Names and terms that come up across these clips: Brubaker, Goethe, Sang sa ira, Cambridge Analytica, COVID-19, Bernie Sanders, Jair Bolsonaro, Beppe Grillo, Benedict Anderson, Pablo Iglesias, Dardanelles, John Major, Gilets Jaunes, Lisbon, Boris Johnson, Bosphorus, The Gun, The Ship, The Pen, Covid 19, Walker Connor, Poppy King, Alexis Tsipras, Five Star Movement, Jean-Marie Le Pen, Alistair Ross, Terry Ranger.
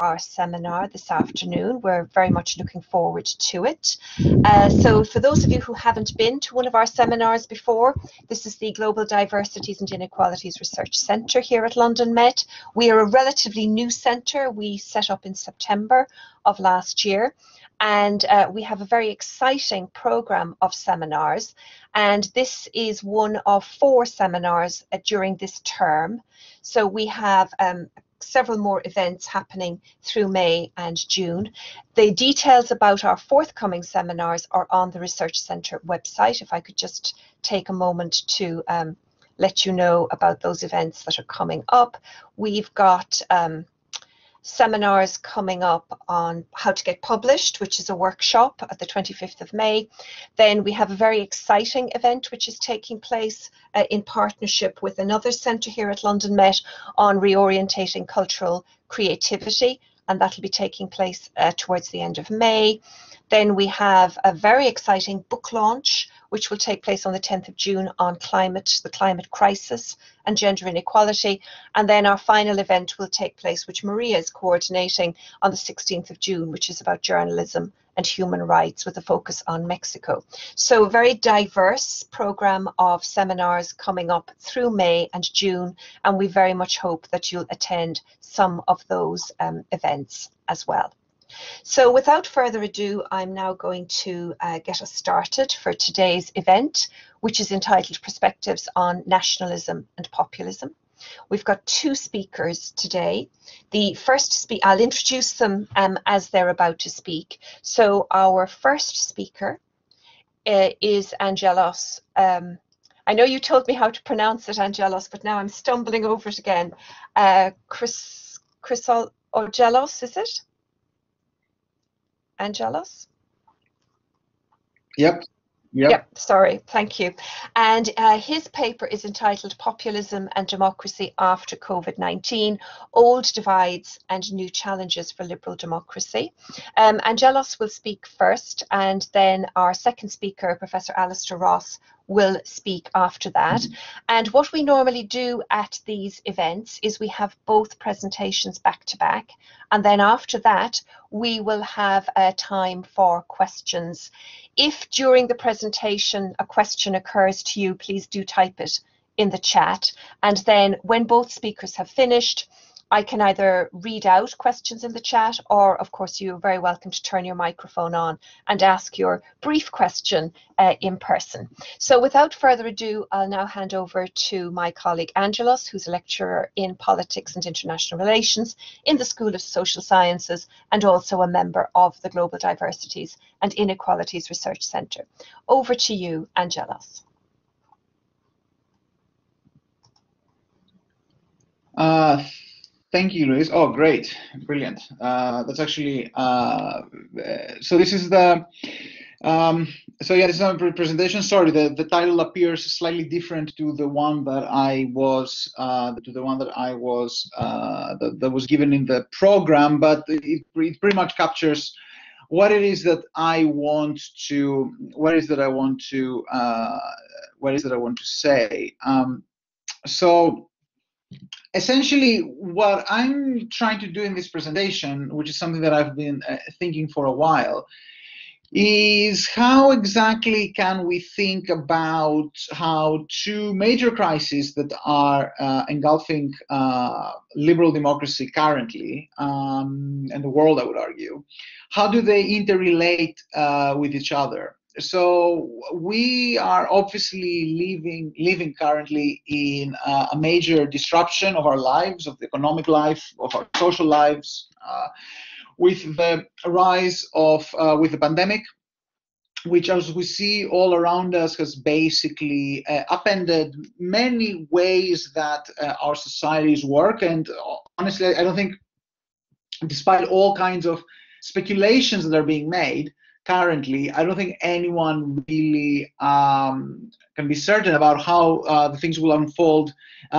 our seminar this afternoon. We're very much looking forward to it. So for those of you who haven't been to one of our seminars before, this is the Global Diversities and Inequalities Research Centre here at London Met. We are a relatively new centre. We set up in September of last year, and we have a very exciting programme of seminars, and this is one of 4 seminars during this term. So we have several more events happening through May and June. The details about our forthcoming seminars are on the Research Centre website. If I could just take a moment to let you know about those events that are coming up. We've got seminars coming up on how to get published, which is a workshop at the 25th of May. Then we have a very exciting event which is taking place in partnership with another centre here at London Met on reorientating cultural creativity, and that'll be taking place towards the end of May. Then we have a very exciting book launch which will take place on the 10th of June on climate, the climate crisis and gender inequality. And then our final event will take place, which Maria is coordinating, on the 16th of June, which is about journalism and human rights with a focus on Mexico. So a very diverse programme of seminars coming up through May and June, and we very much hope that you'll attend some of those events as well. So without further ado, I'm now going to get us started for today's event, which is entitled Perspectives on Nationalism and Populism. We've got 2 speakers today. The first speaker, I'll introduce them as they're about to speak. So our first speaker is Angelos. I know you told me how to pronounce it, Angelos, but now I'm stumbling over it again. Chryssogelos, is it? Angelos? Yep, sorry, thank you. And his paper is entitled Populism and Democracy After COVID-19, Old Divides and New Challenges for Liberal Democracy. Angelos will speak first, and then our second speaker, Professor Alistair Ross, will speak after that. And what we normally do at these events is we have both presentations back to back, and then after that we will have a time for questions. If during the presentation a question occurs to you, please do type it in the chat, and then when both speakers have finished, I can either read out questions in the chat, or of course you're very welcome to turn your microphone on and ask your brief question in person. So without further ado, I'll now hand over to my colleague Angelos, who's a lecturer in politics and international relations in the School of Social Sciences and also a member of the Global Diversities and Inequalities Research Centre. Over to you, Angelos. Thank you, Louise. Oh, great. Brilliant. That's actually, so this is the, so yeah, this is my presentation. Sorry, the title appears slightly different to the one that I was, that was given in the program, but it pretty much captures what it is that I want to, what is that I want to say. So, essentially, what I'm trying to do in this presentation, which is something that I've been thinking for a while, is how exactly can we think about how 2 major crises that are engulfing liberal democracy currently, and the world, I would argue, how do they interrelate with each other? So we are obviously living currently in a major disruption of our lives, of the economic life, of our social lives, with the rise of with the pandemic, which, as we see all around us, has basically upended many ways that our societies work. And honestly, I don't think, despite all kinds of speculations that are being made currently, I don't think anyone really can be certain about how the things will unfold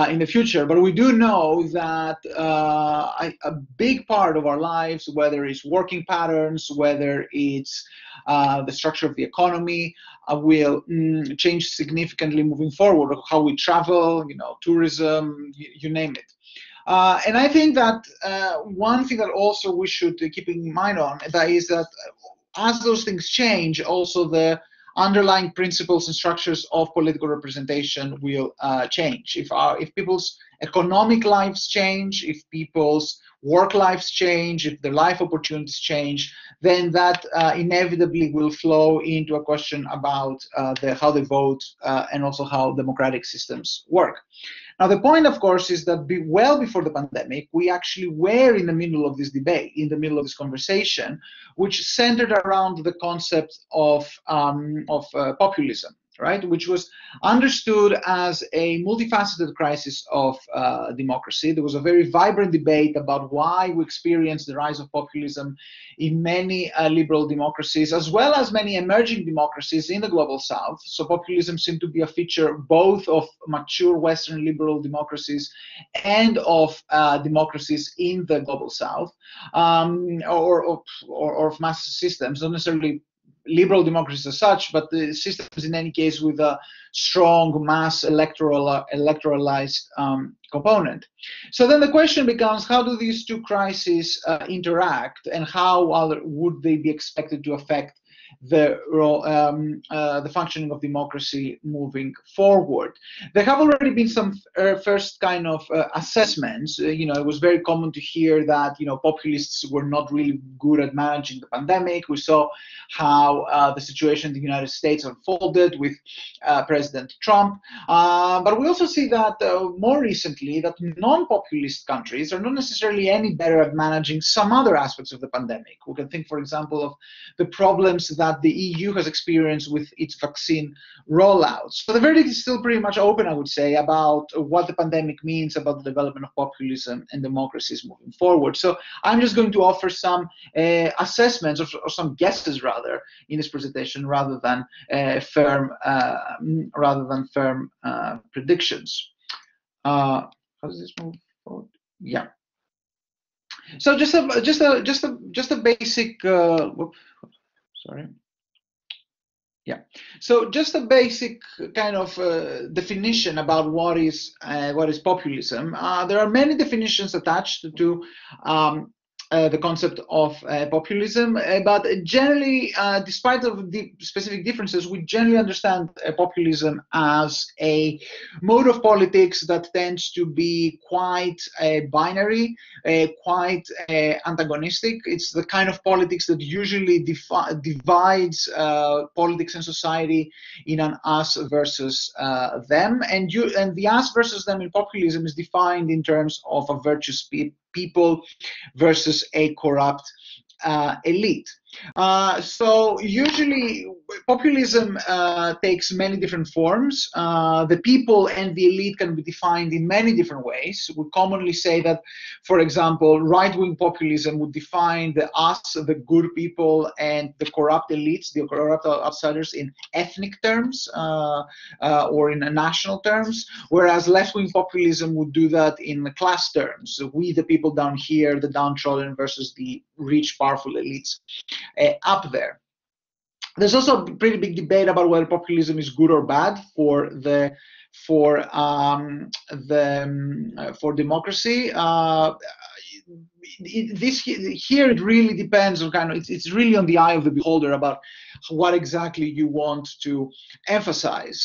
in the future. But we do know that a big part of our lives, whether it's working patterns, whether it's the structure of the economy, will change significantly moving forward. How we travel, you know, tourism, you name it. And I think that one thing that also we should keep in mind on that is that as those things change, also the underlying principles and structures of political representation will change. If people's economic lives change, if people's work lives change, if their life opportunities change, then that inevitably will flow into a question about how they vote and also how democratic systems work. Now, the point, of course, is that well before the pandemic, we actually were in the middle of this debate, in the middle of this conversation, which centered around the concept of populism, right? Which was understood as a multifaceted crisis of democracy. There was a very vibrant debate about why we experienced the rise of populism in many liberal democracies, as well as many emerging democracies in the global south. So populism seemed to be a feature both of mature Western liberal democracies and of democracies in the global south, or of mass systems, not necessarily liberal democracies as such, but the systems in any case with a strong mass electoralized component. So then the question becomes, how do these two crises interact, and how would they be expected to affect the functioning of democracy moving forward? There have already been some first kind of assessments. It was very common to hear that populists were not really good at managing the pandemic. We saw how the situation in the United States unfolded with President Trump. But we also see that more recently that non-populist countries are not necessarily any better at managing some other aspects of the pandemic. We can think, for example, of the problems that the EU has experienced with its vaccine rollouts. So the verdict is still pretty much open, I would say, about what the pandemic means about the development of populism and democracies moving forward. So I'm just going to offer some assessments or some guesses rather in this presentation, rather than firm predictions. How does this move forward? Yeah. So just a basic. So just a basic kind of definition about what is populism. There are many definitions attached to the concept of populism, but generally, despite of the specific differences, we generally understand populism as a mode of politics that tends to be quite binary, quite antagonistic. It's the kind of politics that usually divides politics and society in an us versus them, and the us versus them in populism is defined in terms of a virtuous people versus a corrupt elite. So usually populism takes many different forms. The people and the elite can be defined in many different ways. We commonly say that, for example, right-wing populism would define the us, the good people, and the corrupt elites, the corrupt outsiders, in ethnic terms or in national terms, whereas left-wing populism would do that in class terms. So we, the people down here, the downtrodden versus the rich, powerful elites up there. There's also a pretty big debate about whether populism is good or bad for democracy. It really depends on it's really on the eye of the beholder about what exactly you want to emphasize.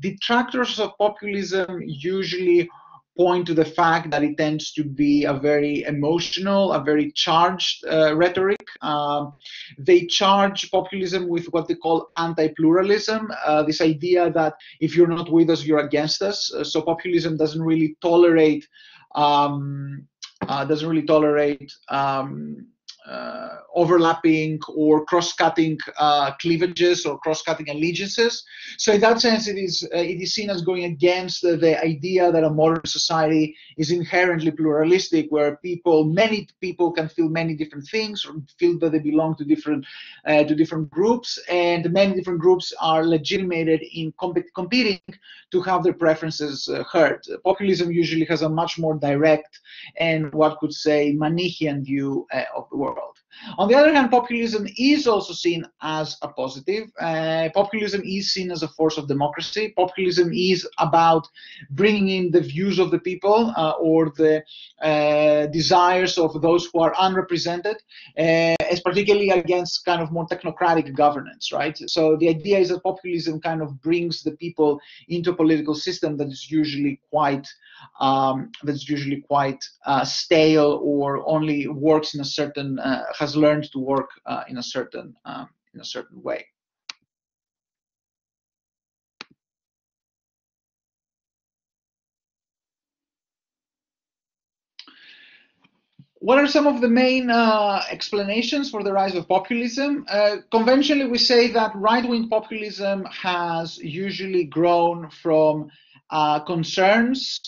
Detractors of populism usually point to the fact that it tends to be a very emotional, a very charged rhetoric. They charge populism with what they call anti-pluralism, this idea that if you're not with us, you're against us. So populism doesn't really tolerate overlapping or cross-cutting cleavages or cross-cutting allegiances. So in that sense, it is seen as going against the idea that a modern society is inherently pluralistic, where many people can feel many different things, or feel that they belong to different groups, and many different groups are legitimated in competing to have their preferences heard. Populism usually has a much more direct and what could say Manichean view of the world. On the other hand, populism is also seen as a positive. Populism is seen as a force of democracy. Populism is about bringing in the views of the people or the desires of those who are unrepresented, as particularly against kind of more technocratic governance, right? So the idea is that populism kind of brings the people into a political system that is usually quite stale, or only works in a certain has learned to work in a certain way. What are some of the main explanations for the rise of populism? Conventionally, we say that right-wing populism has usually grown from concerns,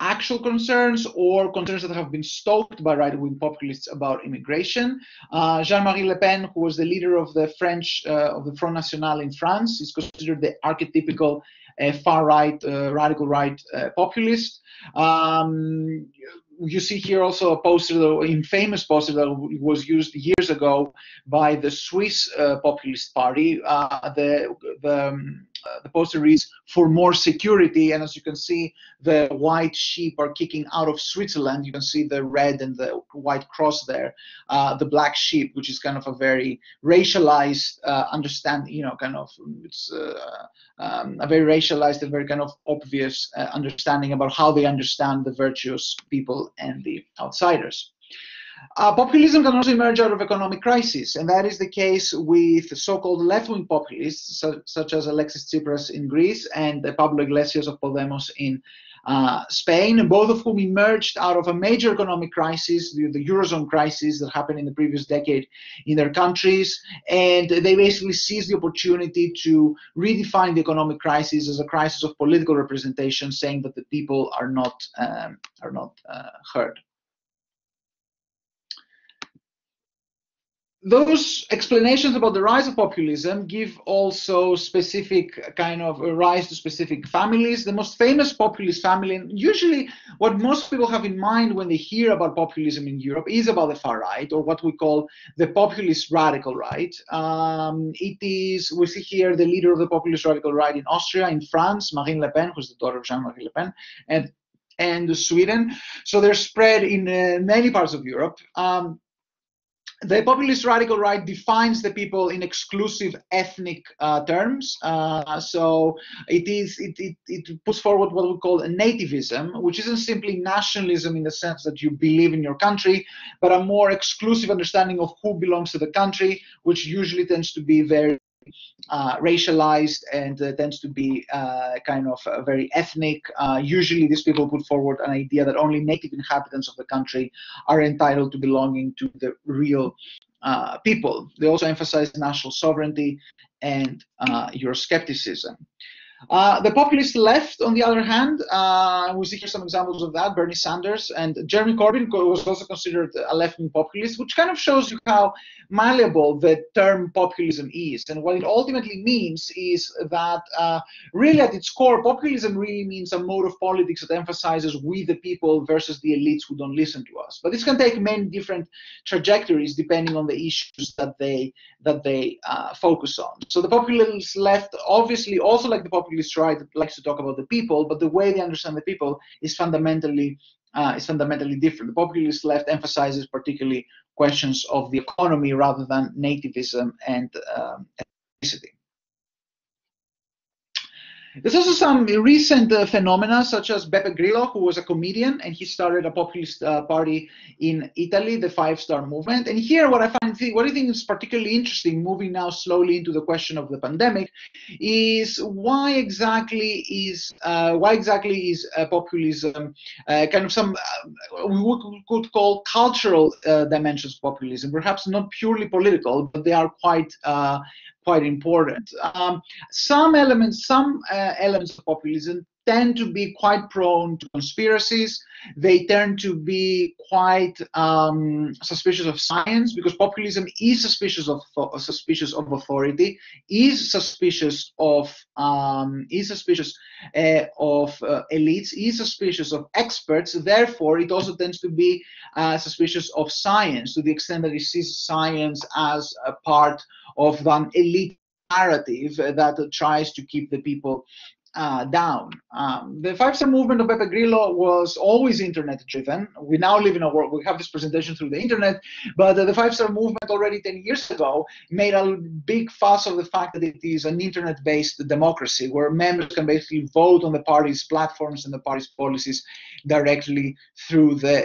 actual concerns, or concerns that have been stoked by right-wing populists about immigration. Jean-Marie Le Pen, who was the leader of the French of the Front National in France, is considered the archetypical far-right, radical right populist. You see here also a poster, the infamous poster that was used years ago by the Swiss populist party. The poster reads, "For more security," and as you can see, the white sheep are kicking out of Switzerland. You can see the red and the white cross there. The black sheep, which is kind of a very racialized understanding, you know, kind of it's a very racialized and very kind of obvious understanding about how they understand the virtuous people and the outsiders. Populism can also emerge out of economic crisis, and that is the case with so-called left-wing populists, such as Alexis Tsipras in Greece and Pablo Iglesias of Podemos in Spain, both of whom emerged out of a major economic crisis, the Eurozone crisis that happened in the previous decade in their countries, and they basically seized the opportunity to redefine the economic crisis as a crisis of political representation, saying that the people are not heard. Those explanations about the rise of populism give also specific kind of a rise to specific families. The most famous populist family, and usually what most people have in mind when they hear about populism in Europe, is about the far right, or what we call the populist radical right. We see here the leader of the populist radical right in Austria, in France, Marine Le Pen, who's the daughter of Jean-Marie Le Pen, and Sweden. So they're spread in many parts of Europe. The populist radical right defines the people in exclusive ethnic terms. So it puts forward what we call a nativism, which isn't simply nationalism in the sense that you believe in your country, but a more exclusive understanding of who belongs to the country, which usually tends to be very racialized and tends to be kind of very ethnic. Usually these people put forward an idea that only native inhabitants of the country are entitled to belonging to the real people. They also emphasize national sovereignty and Euroscepticism. The populist left, on the other hand, we see here some examples of that. Bernie Sanders and Jeremy Corbyn was also considered a left-wing populist, which kind of shows you how malleable the term populism is. And what it ultimately means is that really at its core, populism really means a mode of politics that emphasizes we the people versus the elites who don't listen to us. But this can take many different trajectories depending on the issues that they focus on. So the populist left, obviously, also like the populist right, likes to talk about the people, but the way they understand the people is fundamentally different. The populist left emphasizes particularly questions of the economy rather than nativism and ethnicity. There's also some recent phenomena, such as Beppe Grillo, who was a comedian, and he started a populist party in Italy, the Five Star Movement. And here, what I think is particularly interesting, moving now slowly into the question of the pandemic, is why exactly is populism kind of some we could call cultural dimensions of populism, perhaps not purely political, but they are quite quite important. Some elements of populism tend to be quite prone to conspiracies. They tend to be quite suspicious of science, because populism is suspicious of authority, is suspicious of elites, is suspicious of experts. Therefore, it also tends to be suspicious of science, to the extent that it sees science as a part of an elite narrative that tries to keep the people down. The Five-Star Movement of Beppe Grillo was always internet-driven. We now live in a world, we have this presentation through the internet, but the Five-Star Movement already 10 years ago made a big fuss of the fact that it is an internet-based democracy where members can basically vote on the party's platforms and the party's policies directly through the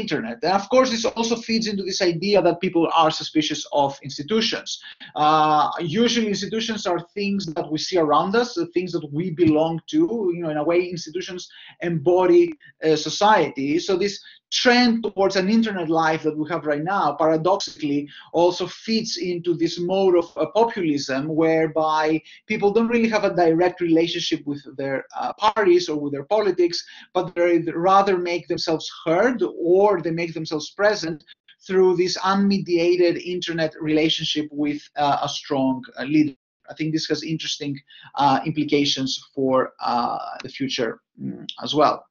internet. And of course, this also feeds into this idea that people are suspicious of institutions. Usually institutions are things that we see around us, the things that we belong to, in a way, institutions embody society. So this trend towards an internet life that we have right now, paradoxically, also feeds into this mode of populism, whereby people don't really have a direct relationship with their parties or with their politics, but they rather make themselves heard, or they make themselves present through this unmediated internet relationship with a strong leader. I think this has interesting implications for the future as well.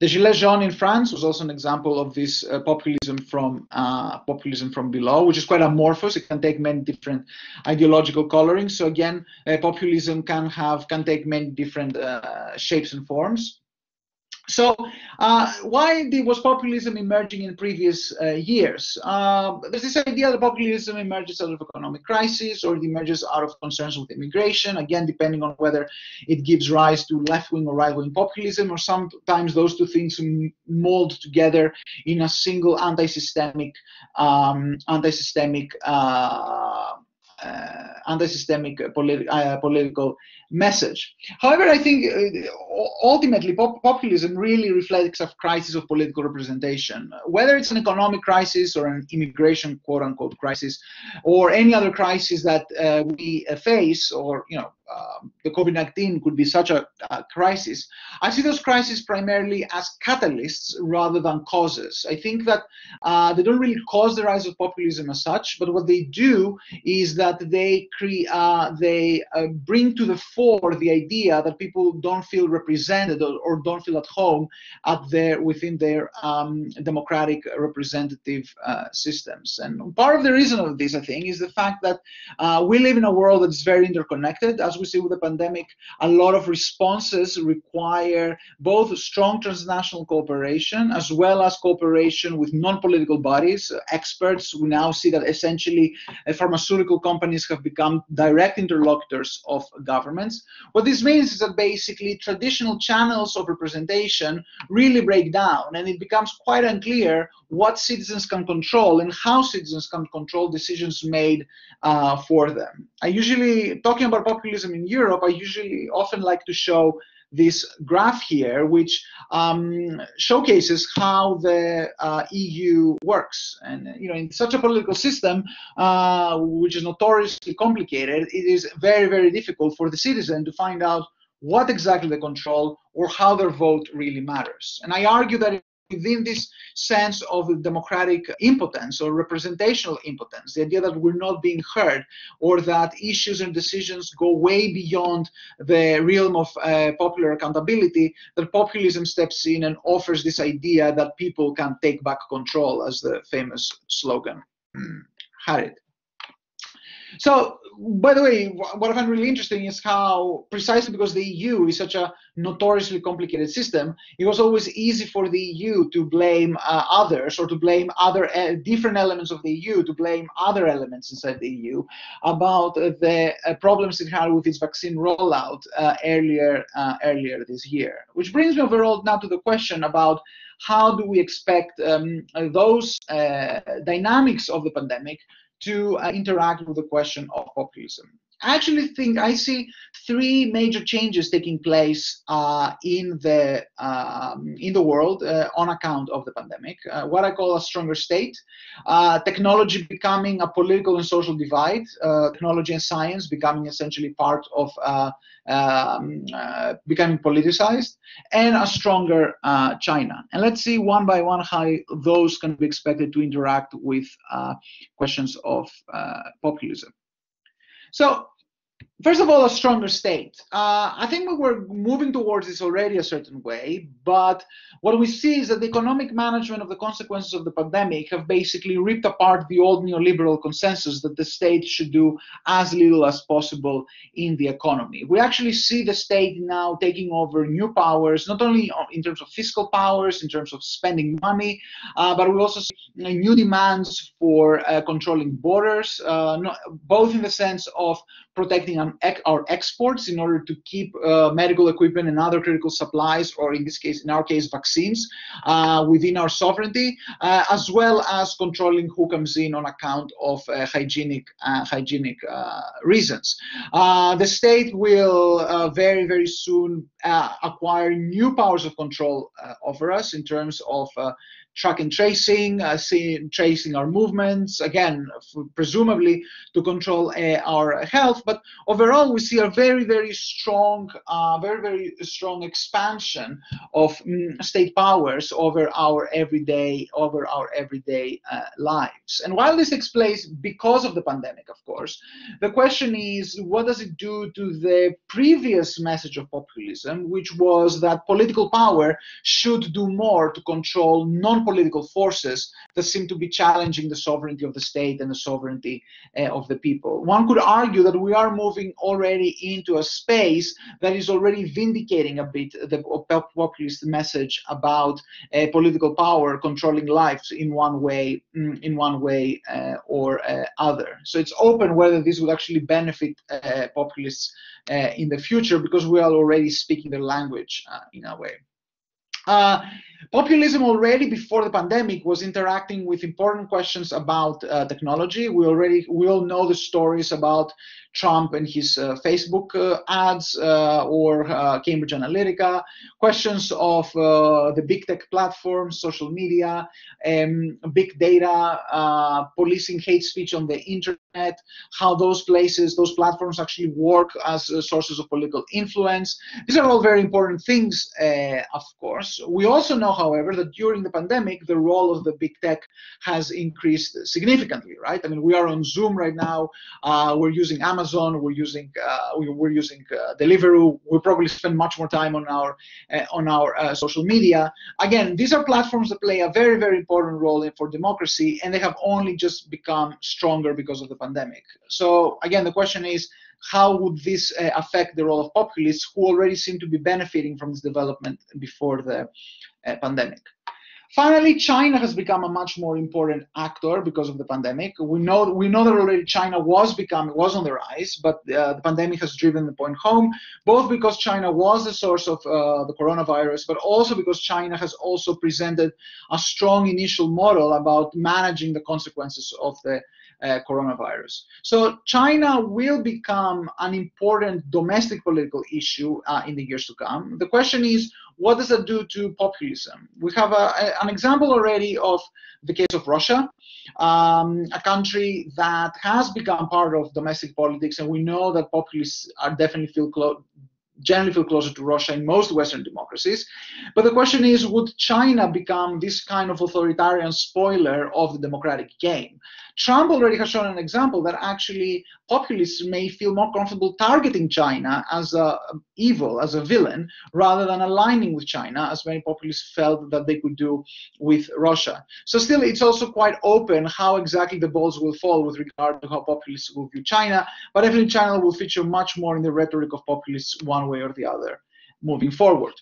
The Gilets Jaunes in France was also an example of this populism from below, which is quite amorphous. It can take many different ideological colorings. So again, populism can take many different shapes and forms. So why was populism emerging in previous years? There's this idea that populism emerges out of economic crisis, or it emerges out of concerns with immigration, again, depending on whether it gives rise to left-wing or right-wing populism, or sometimes those two things mold together in a single anti-systemic political message. However, I think ultimately populism really reflects a crisis of political representation. Whether it's an economic crisis or an immigration quote-unquote crisis, or any other crisis that we face, or the Covid 19 could be such a crisis. I see those crises primarily as catalysts rather than causes. I think that they don't really cause the rise of populism as such, but what they do is that they bring to the fore the idea that people don't feel represented or don't feel at home within their democratic representative systems. And part of the reason of this, I think, is the fact that we live in a world that's very interconnected. As we see with the pandemic, a lot of responses require both strong transnational cooperation as well as cooperation with non-political bodies, experts. We now see that essentially pharmaceutical companies have become direct interlocutors of governments. What this means is that basically traditional channels of representation really break down, and it becomes quite unclear what citizens can control and how citizens can control decisions made for them. Talking about populism in Europe, I often like to show this graph here, which showcases how the EU works. And in such a political system, which is notoriously complicated, it is very, very difficult for the citizen to find out what exactly they control or how their vote really matters. And I argue that within this sense of democratic impotence or representational impotence, the idea that we're not being heard, or that issues and decisions go way beyond the realm of popular accountability, that populism steps in and offers this idea that people can take back control, as the famous slogan had it. So, by the way, what I find really interesting is how, precisely because the EU is such a notoriously complicated system, it was always easy for the EU to blame others, or to blame other different elements of the EU, to blame other elements inside the EU about the problems it had with its vaccine rollout earlier this year. Which brings me overall now to the question about how do we expect those dynamics of the pandemic to interact with the question of populism. actually think I see three major changes taking place in the world on account of the pandemic. What I call a stronger state, technology becoming a political and social divide, technology and science becoming essentially part of becoming politicized, and a stronger China. And let's see one by one how those can be expected to interact with questions of populism. So, first of all, a stronger state. I think we were moving towards this already a certain way, but what we see is that the economic management of the consequences of the pandemic have basically ripped apart the old neoliberal consensus that the state should do as little as possible in the economy. We actually see the state now taking over new powers, not only in terms of fiscal powers, in terms of spending money, but we also see new demands for controlling borders, both in the sense of protecting our exports in order to keep medical equipment and other critical supplies, or in this case, in our case, vaccines, within our sovereignty, as well as controlling who comes in on account of hygienic reasons. The state will very, very soon acquire new powers of control over us in terms of track and tracing, tracing our movements, again, presumably to control our health. But overall, we see a very, very strong, expansion of state powers over our everyday, lives. And while this takes place because of the pandemic, of course, the question is, what does it do to the previous message of populism, which was that political power should do more to control non-political forces that seem to be challenging the sovereignty of the state and the sovereignty of the people? One could argue that we are moving already into a space that is already vindicating a bit the populist message about political power controlling lives in one way, or other. So it's open whether this would actually benefit populists in the future, because we are already speaking their language in a way. Populism already before the pandemic was interacting with important questions about technology. We all know the stories about Trump and his Facebook ads or Cambridge Analytica, questions of the big tech platforms, social media, big data, policing hate speech on the internet, how those places, those platforms actually work as sources of political influence. These are all very important things, of course. We also know, however, that during the pandemic, the role of the big tech has increased significantly, right? I mean, we are on Zoom right now, we're using Amazon, we're using Deliveroo. We probably spend much more time on our social media. Again, these are platforms that play a very, very important role for democracy, and they have only just become stronger because of the pandemic. So again, the question is, how would this affect the role of populists who already seem to be benefiting from this development before the pandemic? Finally, China has become a much more important actor because of the pandemic. We know that already China was on the rise, but the pandemic has driven the point home, both because China was the source of the coronavirus, but also because China has also presented a strong initial model about managing the consequences of the coronavirus. So China will become an important domestic political issue in the years to come. The question is, what does that do to populism? We have an example already of the case of Russia, a country that has become part of domestic politics, and we know that populists are definitely generally feel closer to Russia in most Western democracies. But the question is, would China become this kind of authoritarian spoiler of the democratic game? Trump already has shown an example that actually populists may feel more comfortable targeting China as evil, as a villain, rather than aligning with China, as many populists felt that they could do with Russia. So still, it's also quite open how exactly the balls will fall with regard to how populists will view China, but definitely China will feature much more in the rhetoric of populists one way or the other moving forward.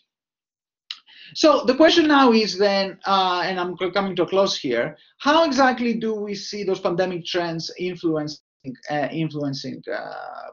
So the question now is then, and I'm coming to a close here, how exactly do we see those pandemic trends influence influencing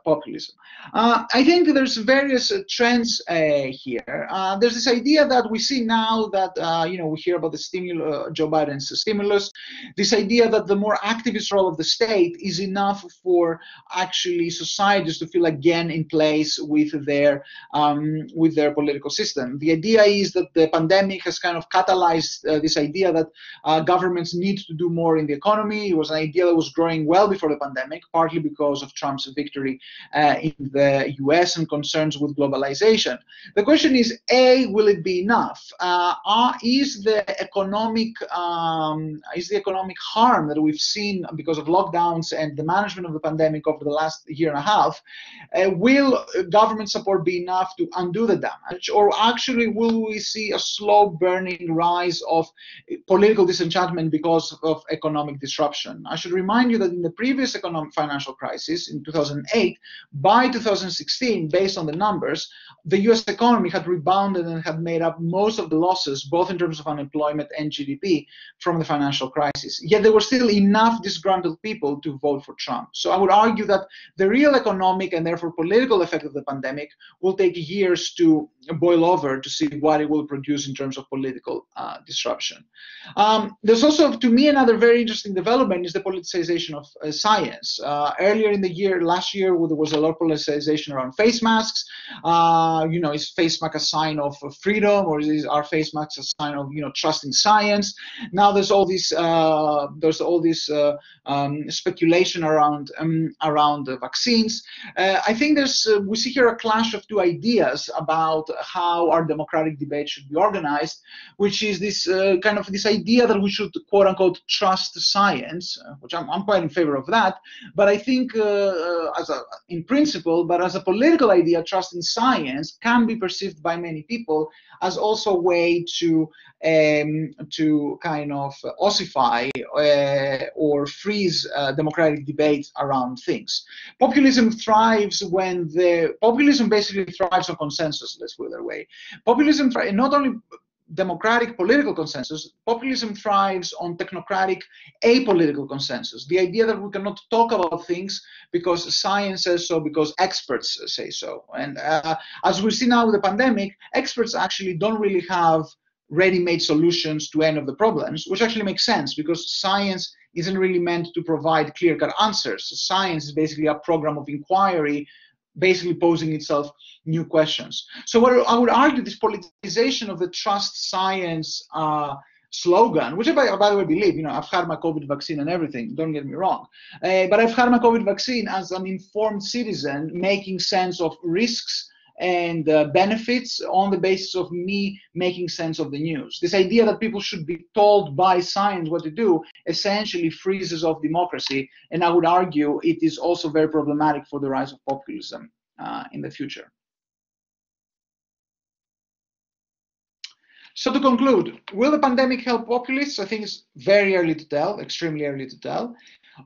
populism. I think there's various trends here. There's this idea that we see now that you know, we hear about the stimulus, Joe Biden's stimulus. This idea that the more activist role of the state is enough for actually societies to feel again in place with their political system. The idea is that the pandemic has kind of catalyzed this idea that governments need to do more in the economy. It was an idea that was growing well before the pandemic, partly because of Trump's victory in the US and concerns with globalization. The question is, A, will it be enough? Is the economic harm that we've seen because of lockdowns and the management of the pandemic over the last year and a half, will government support be enough to undo the damage? Or actually, will we see a slow burning rise of political disenchantment because of economic disruption? I should remind you that in the previous economic financial crisis in 2008, by 2016, based on the numbers, the US economy had rebounded and had made up most of the losses, both in terms of unemployment and GDP, from the financial crisis. Yet there were still enough disgruntled people to vote for Trump. So I would argue that the real economic and therefore political effect of the pandemic will take years to boil over to see what it will produce in terms of political disruption. There's also, to me, another very interesting development is the politicization of science. Earlier in the year, last year, there was a lot of politicization around face masks. You know, is face mask a sign of freedom, or is our face mask a sign of, you know, trusting science? Now there's all this speculation around the vaccines. I think there's we see here a clash of two ideas about how our democratic debate should be organized, which is this kind of this idea that we should quote unquote trust science, which I'm quite in favor of that. But I think in principle, but as a political idea, trust in science can be perceived by many people as also a way to kind of ossify or freeze democratic debate around things. Populism thrives when the populism basically thrives on consensus. Let's put it that way. Populism not only democratic political consensus, populism thrives on technocratic apolitical consensus. The idea that we cannot talk about things because science says so, because experts say so. And as we see now with the pandemic, experts actually don't really have ready-made solutions to any of the problems, which actually makes sense because science isn't really meant to provide clear-cut answers. Science is basically a program of inquiry, basically posing itself new questions. So what I would argue, this politicization of the trust science slogan, which I, by the way, believe, you know, I've had my COVID vaccine and everything, don't get me wrong, but I've had my COVID vaccine as an informed citizen, making sense of risks and benefits on the basis of me making sense of the news. This idea that people should be told by science what to do essentially freezes off democracy, and I would argue it is also very problematic for the rise of populism in the future. So to conclude, will the pandemic help populists? I think it's very early to tell, extremely early to tell.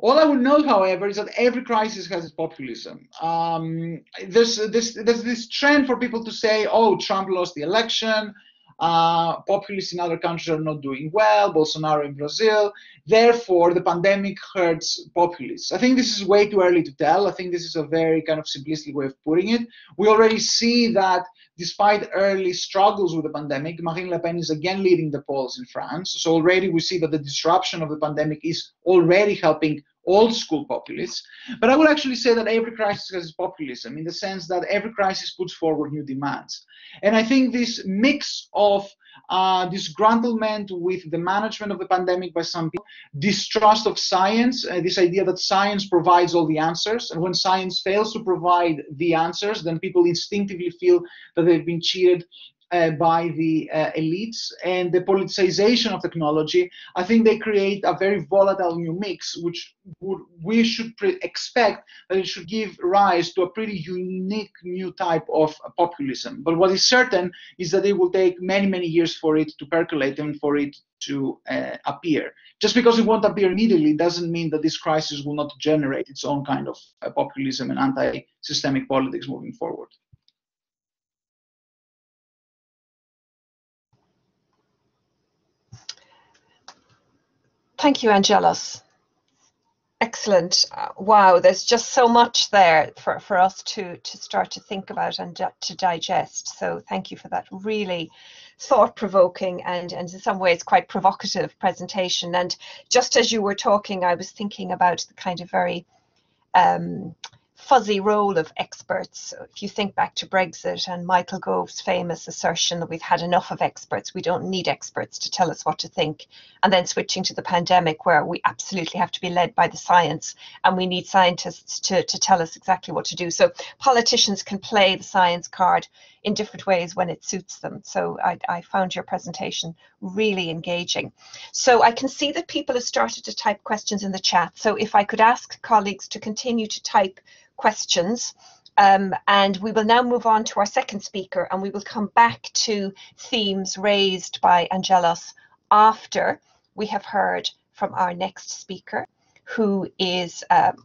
All I would note, however, is that every crisis has its populism. There's this trend for people to say, oh, Trump lost the election, populists in other countries are not doing well, Bolsonaro in Brazil, therefore the pandemic hurts populists. I think this is way too early to tell. I think this is a very kind of simplistic way of putting it. We already see that despite early struggles with the pandemic, Marine Le Pen is again leading the polls in France. So already we see that the disruption of the pandemic is already helping old school populists. But I would actually say that every crisis has populism in the sense that every crisis puts forward new demands. And I think this mix of disgruntlement with the management of the pandemic by some people, distrust of science, this idea that science provides all the answers, and when science fails to provide the answers, then people instinctively feel that they've been cheated by the elites, and the politicization of technology, I think they create a very volatile new mix, which we should expect that it should give rise to a pretty unique new type of populism. But what is certain is that it will take many, many years for it to percolate and for it to appear. Just because it won't appear immediately doesn't mean that this crisis will not generate its own kind of populism and anti-systemic politics moving forward. Thank you, Angelos. Excellent. excellent. Wow, there's just so much there for us to start to think about and to digest. So thank you for that really thought-provoking and in some ways quite provocative presentation. And just as you were talking, I was thinking about the kind of very fuzzy role of experts. If you think back to Brexit and Michael Gove's famous assertion that we've had enough of experts, we don't need experts to tell us what to think, and then switching to the pandemic where we absolutely have to be led by the science and we need scientists to tell us exactly what to do. So politicians can play the science card in different ways when it suits them. So I found your presentation really engaging. So I can see that people have started to type questions in the chat. So if I could ask colleagues to continue to type questions, and we will now move on to our second speaker, and we will come back to themes raised by Angelos after we have heard from our next speaker, who is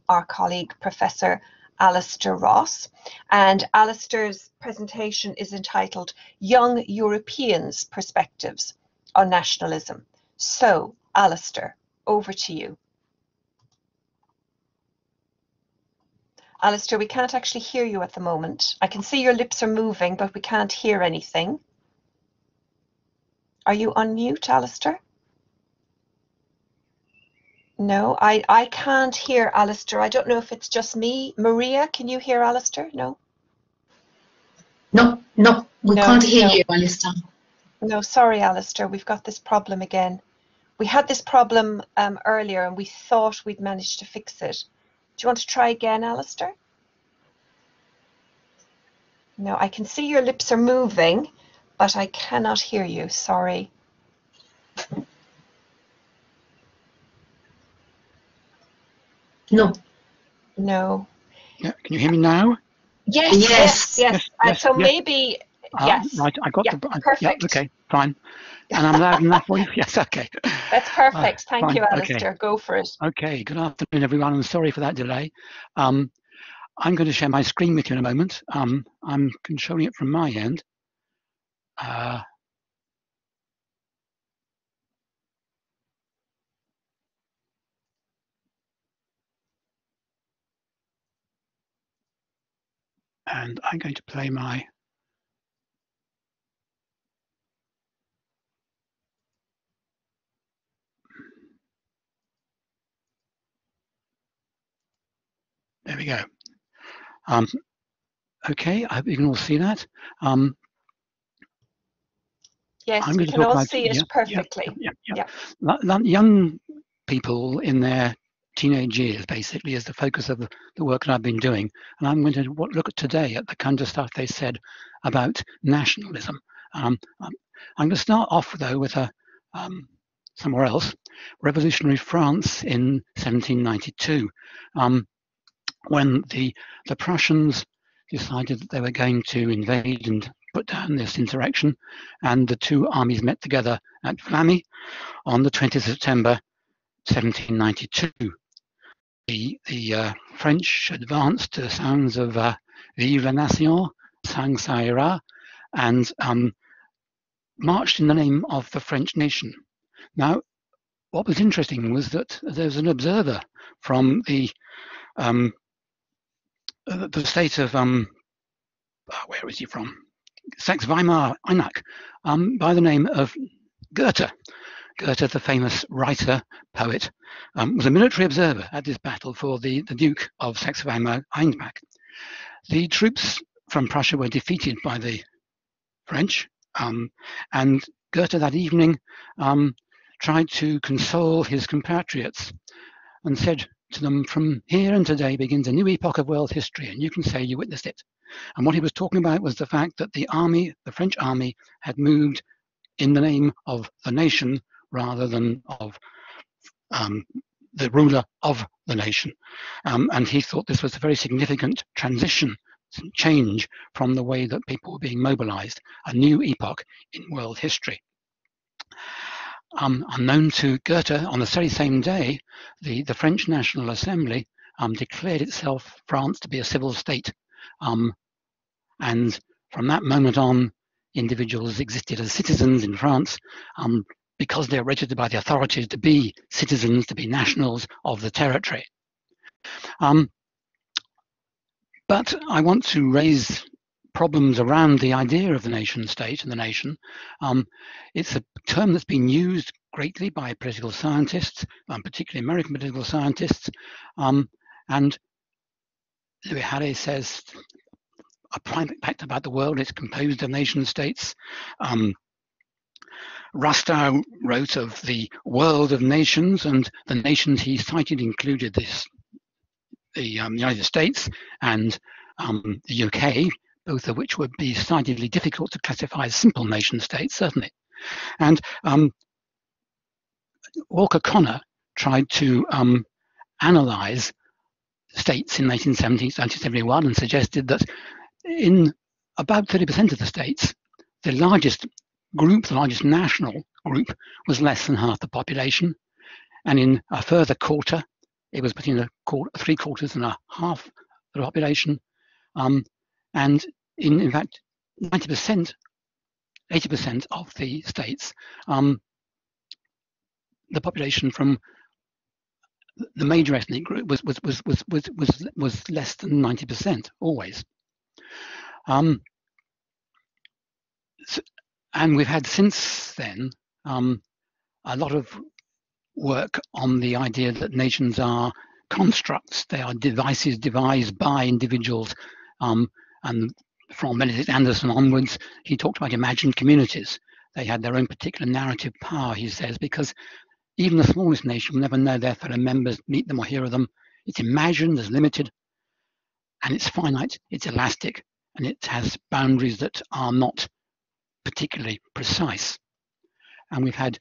our colleague Professor Alistair Ross. And Alistair's presentation is entitled Young Europeans' Perspectives on Nationalism. So Alistair, over to you. Alistair, we can't actually hear you at the moment. I can see your lips are moving, but we can't hear anything. Are you on mute, Alistair? No, I can't hear Alistair. I don't know if it's just me. Maria, can you hear Alistair? No? No, we can't hear you, Alistair. No, sorry, Alistair, we've got this problem again. We had this problem earlier and we thought we'd managed to fix it. Do you want to try again, Alistair? No, I can see your lips are moving, but I cannot hear you. Sorry. No. Can you hear me now? Yes. So maybe, yes. Right, I got the... Perfect. Yeah, okay, fine. And I'm loud enough for you? Yes, okay. That's perfect. Thank you, Alistair. Okay. Go for it. Okay, good afternoon, everyone. I'm sorry for that delay. I'm going to share my screen with you in a moment. I'm controlling it from my end. And I'm going to play my there we go. Okay, I hope you can all see that. Yes, we can all see it perfectly. Young people in their teenage years basically is the focus of the work that I've been doing, and I'm going to look at today at the kind of stuff they said about nationalism. I'm going to start off though with a somewhere else, revolutionary France in 1792, when the Prussians decided that they were going to invade and put down this insurrection, and the two armies met together at Flamy on the 20th of September 1792. The French advanced to the sounds of Vive la Nation, Sang sa ira, and marched in the name of the French nation. Now, what was interesting was that there was an observer from the state of, where is he from? Saxe Weimar Einach, by the name of Goethe. Goethe, the famous writer, poet, was a military observer at this battle for the Duke of Saxe Weimar Einach. The troops from Prussia were defeated by the French, and Goethe that evening tried to console his compatriots and said to them, "From here and today begins a new epoch of world history, and you can say you witnessed it." And what he was talking about was the fact that the army, the French army, had moved in the name of the nation rather than of the ruler of the nation. And he thought this was a very significant transition, change from the way that people were being mobilized, a new epoch in world history. Unknown to Goethe, on the very same day, the French National Assembly declared itself, France, to be a civil state. And from that moment on, individuals existed as citizens in France because they were registered by the authorities to be citizens, to be nationals of the territory. But I want to raise problems around the idea of the nation state and the nation. It's a term that's been used greatly by political scientists, particularly American political scientists. And Louis Hare says a private pact about the world is composed of nation states. Rostow wrote of the world of nations, and the nations he cited included the United States and the UK, both of which would be decidedly difficult to classify as simple nation states, certainly. And Walker Connor tried to analyze states in 1970, 1971, and suggested that in about 30% of the states, the largest group, the largest national group, was less than half the population, and in a further quarter, it was between three quarters and a half the population, and in fact, 90%, 80% of the states, the population from the major ethnic group was less than 90% always. And we've had since then a lot of work on the idea that nations are constructs, they are devices devised by individuals. And from Benedict Anderson onwards, he talked about imagined communities. They had their own particular narrative power, he says, because even the smallest nation will never know their fellow members, meet them or hear of them. It's imagined, it's limited, and it's finite, it's elastic, and it has boundaries that are not particularly precise. And we've had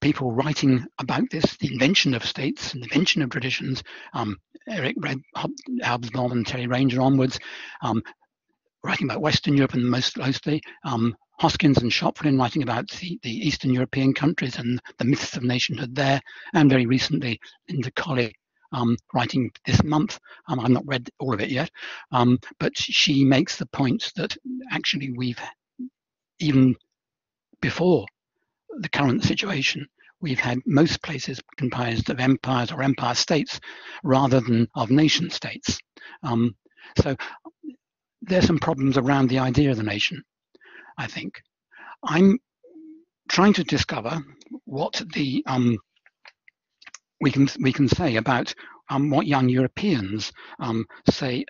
people writing about this, the invention of states, the invention of traditions, Eric Hobsbawm and Terry Ranger onwards, writing about Western Europe and most closely, Hoskins and Shopflin writing about the Eastern European countries and the myths of nationhood there, and very recently Linda Colley writing this month. I've not read all of it yet, but she makes the point that actually we've, even before the current situation, we've had most places comprised of empires or empire states rather than of nation states. So there's some problems around the idea of the nation, I think. I'm trying to discover what the we can say about what young Europeans say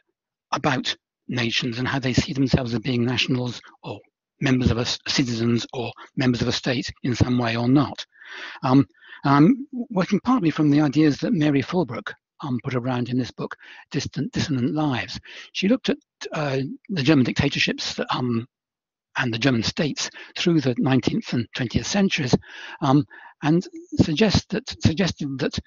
about nations and how they see themselves as being nationals or members of us, citizens or members of a state in some way or not. I'm working partly from the ideas that Mary Fulbrook put around in this book, Dissonant Lives. She looked at the German dictatorships and the German states through the 19th and 20th centuries, and suggested that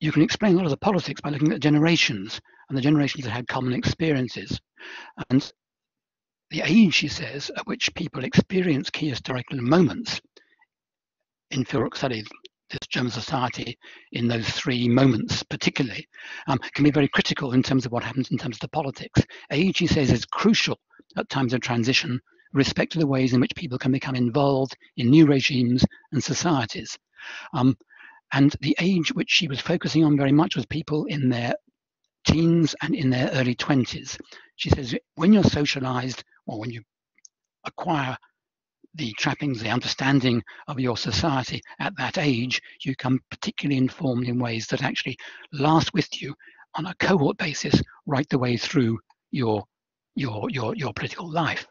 you can explain a lot of the politics by looking at generations and the generations that had common experiences. And the age, she says, at which people experience key historical moments. In Fulbrook studied this German society in those three moments particularly, can be very critical in terms of what happens in terms of the politics. Age, she says, is crucial at times of transition with respect to the ways in which people can become involved in new regimes and societies. And the age which she was focusing on very much was people in their teens and in their early 20s. She says, when you're socialized, or when you acquire the trappings, the understanding of your society at that age, you come particularly informed in ways that actually last with you on a cohort basis right the way through your political life.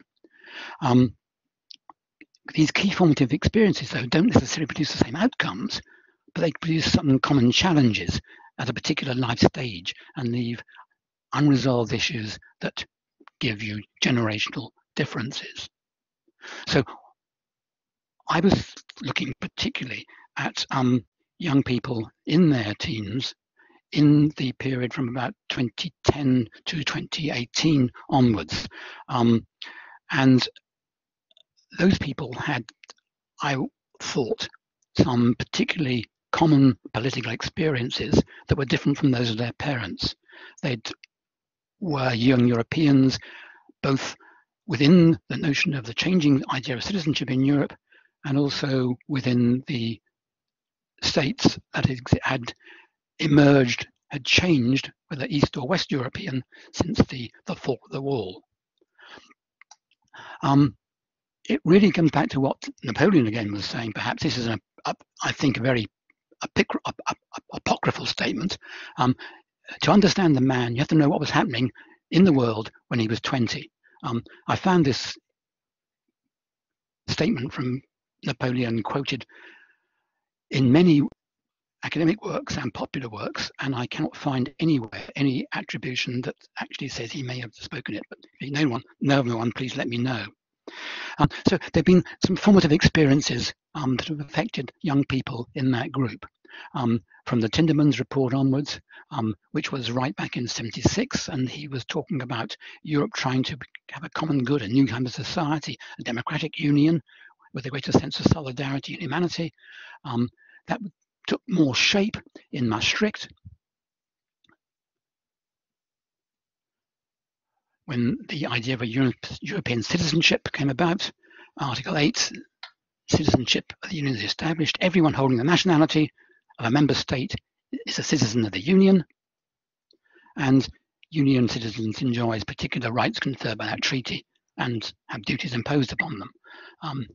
These key formative experiences, though, don't necessarily produce the same outcomes, but they produce some common challenges at a particular life stage and leave unresolved issues that give you generational differences. So I was looking particularly at young people in their teens in the period from about 2010 to 2018 onwards. And those people had, I thought, some particularly common political experiences that were different from those of their parents. They were young Europeans, both within the notion of the changing idea of citizenship in Europe and also within the states that had emerged had changed, whether East or West European, since the fall of the wall. It really comes back to what Napoleon again was saying. Perhaps this is, I think, a very apocryphal statement. To understand the man, you have to know what was happening in the world when he was 20. I found this statement from Napoleon quoted in many academic works and popular works, and I cannot find anywhere any attribution that actually says he may have spoken it. But if you know of no one, please let me know. So there have been some formative experiences that have affected young people in that group, from the Tindemans report onwards, which was right back in '76, and he was talking about Europe trying to have a common good, a new kind of society, a democratic union with a greater sense of solidarity and humanity. That took more shape in Maastricht when the idea of a European citizenship came about. Article 8, citizenship of the Union is established. Everyone holding the nationality of a member state is a citizen of the Union, and Union citizens enjoy particular rights conferred by that treaty and have duties imposed upon them.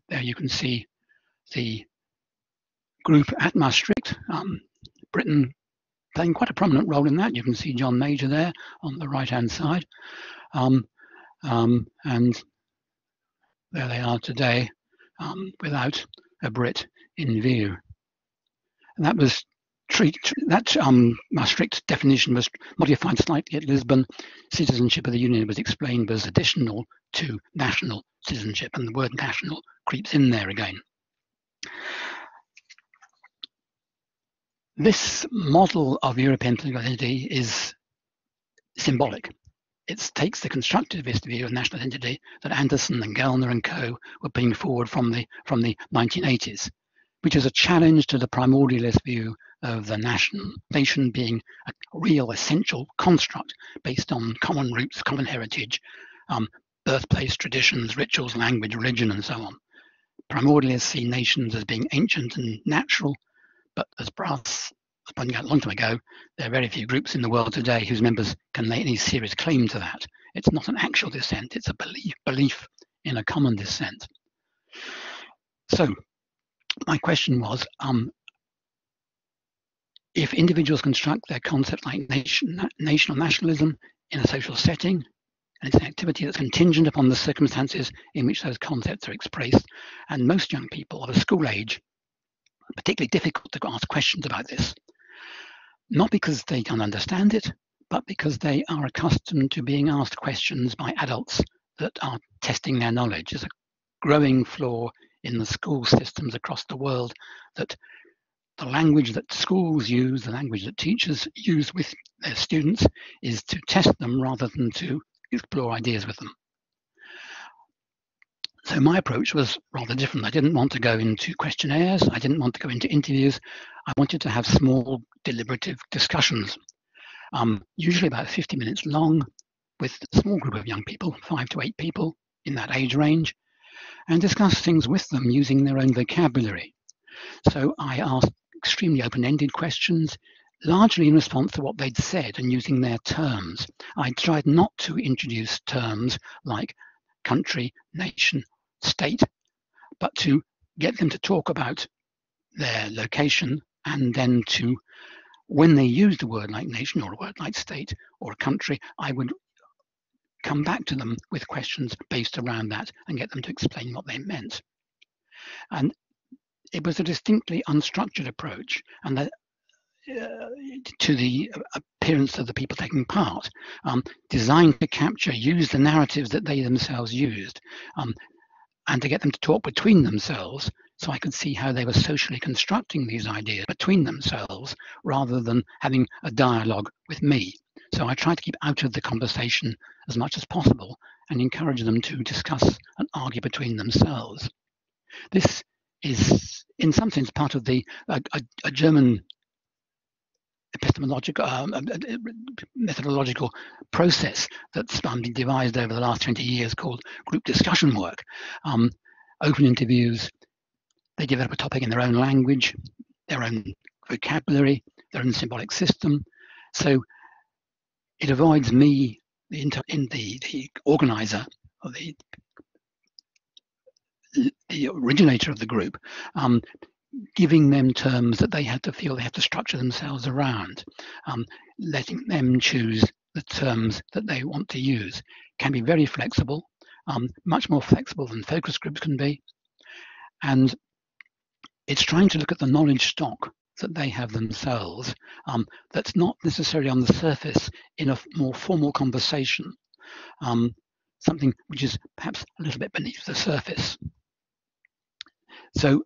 There you can see the group at Maastricht, Britain playing quite a prominent role in that. You can see John Major there on the right-hand side. And there they are today, without a Brit in view. And that was Maastricht definition was modified slightly at Lisbon. Citizenship of the Union was explained as additional to national citizenship, and the word national creeps in there again. This model of European political identity is symbolic. It takes the constructivist view of national identity that Anderson and Gellner and co. were putting forward from the 1980s, which is a challenge to the primordialist view of the nation being a real essential construct based on common roots, common heritage, birthplace, traditions, rituals, language, religion, and so on. Primordialists see nations as being ancient and natural, but as Brass pointed out a long time ago, there are very few groups in the world today whose members can lay any serious claim to that. It's not an actual descent, it's a belief in a common descent. So my question was, if individuals construct their concept like nation or nationalism in a social setting, and it's an activity that's contingent upon the circumstances in which those concepts are expressed, and most young people of a school age particularly difficult to ask questions about this, not because they can't understand it, but because they are accustomed to being asked questions by adults that are testing their knowledge. There's a growing flaw in the school systems across the world that the language that schools use, the language that teachers use with their students, is to test them rather than to explore ideas with them. So my approach was rather different. I didn't want to go into questionnaires. I didn't want to go into interviews. I wanted to have small, deliberative discussions, usually about 50 minutes long, with a small group of young people, 5 to 8 people in that age range, and discuss things with them using their own vocabulary. So I asked extremely open-ended questions, largely in response to what they'd said and using their terms. I tried not to introduce terms like country, nation, state, but to get them to talk about their location, and then to, when they used a word like nation or a word like state or a country, I would come back to them with questions based around that and get them to explain what they meant. And it was a distinctly unstructured approach, and that, to the appearance of the people taking part, designed to use the narratives that they themselves used, and to get them to talk between themselves, so I could see how they were socially constructing these ideas between themselves rather than having a dialogue with me. So I tried to keep out of the conversation as much as possible and encourage them to discuss and argue between themselves. This is in some sense part of the a German epistemological, methodological process that's been devised over the last 20 years called group discussion work. Open interviews, they develop a topic in their own language, their own vocabulary, They're in the symbolic system. So it avoids me, the organizer or the originator of the group, giving them terms that they had to feel they have to structure themselves around, letting them choose the terms that they want to use. Can be very flexible, much more flexible than focus groups can be. And it's trying to look at the knowledge stock that they have themselves, that's not necessarily on the surface in a more formal conversation, something which is perhaps a little bit beneath the surface. So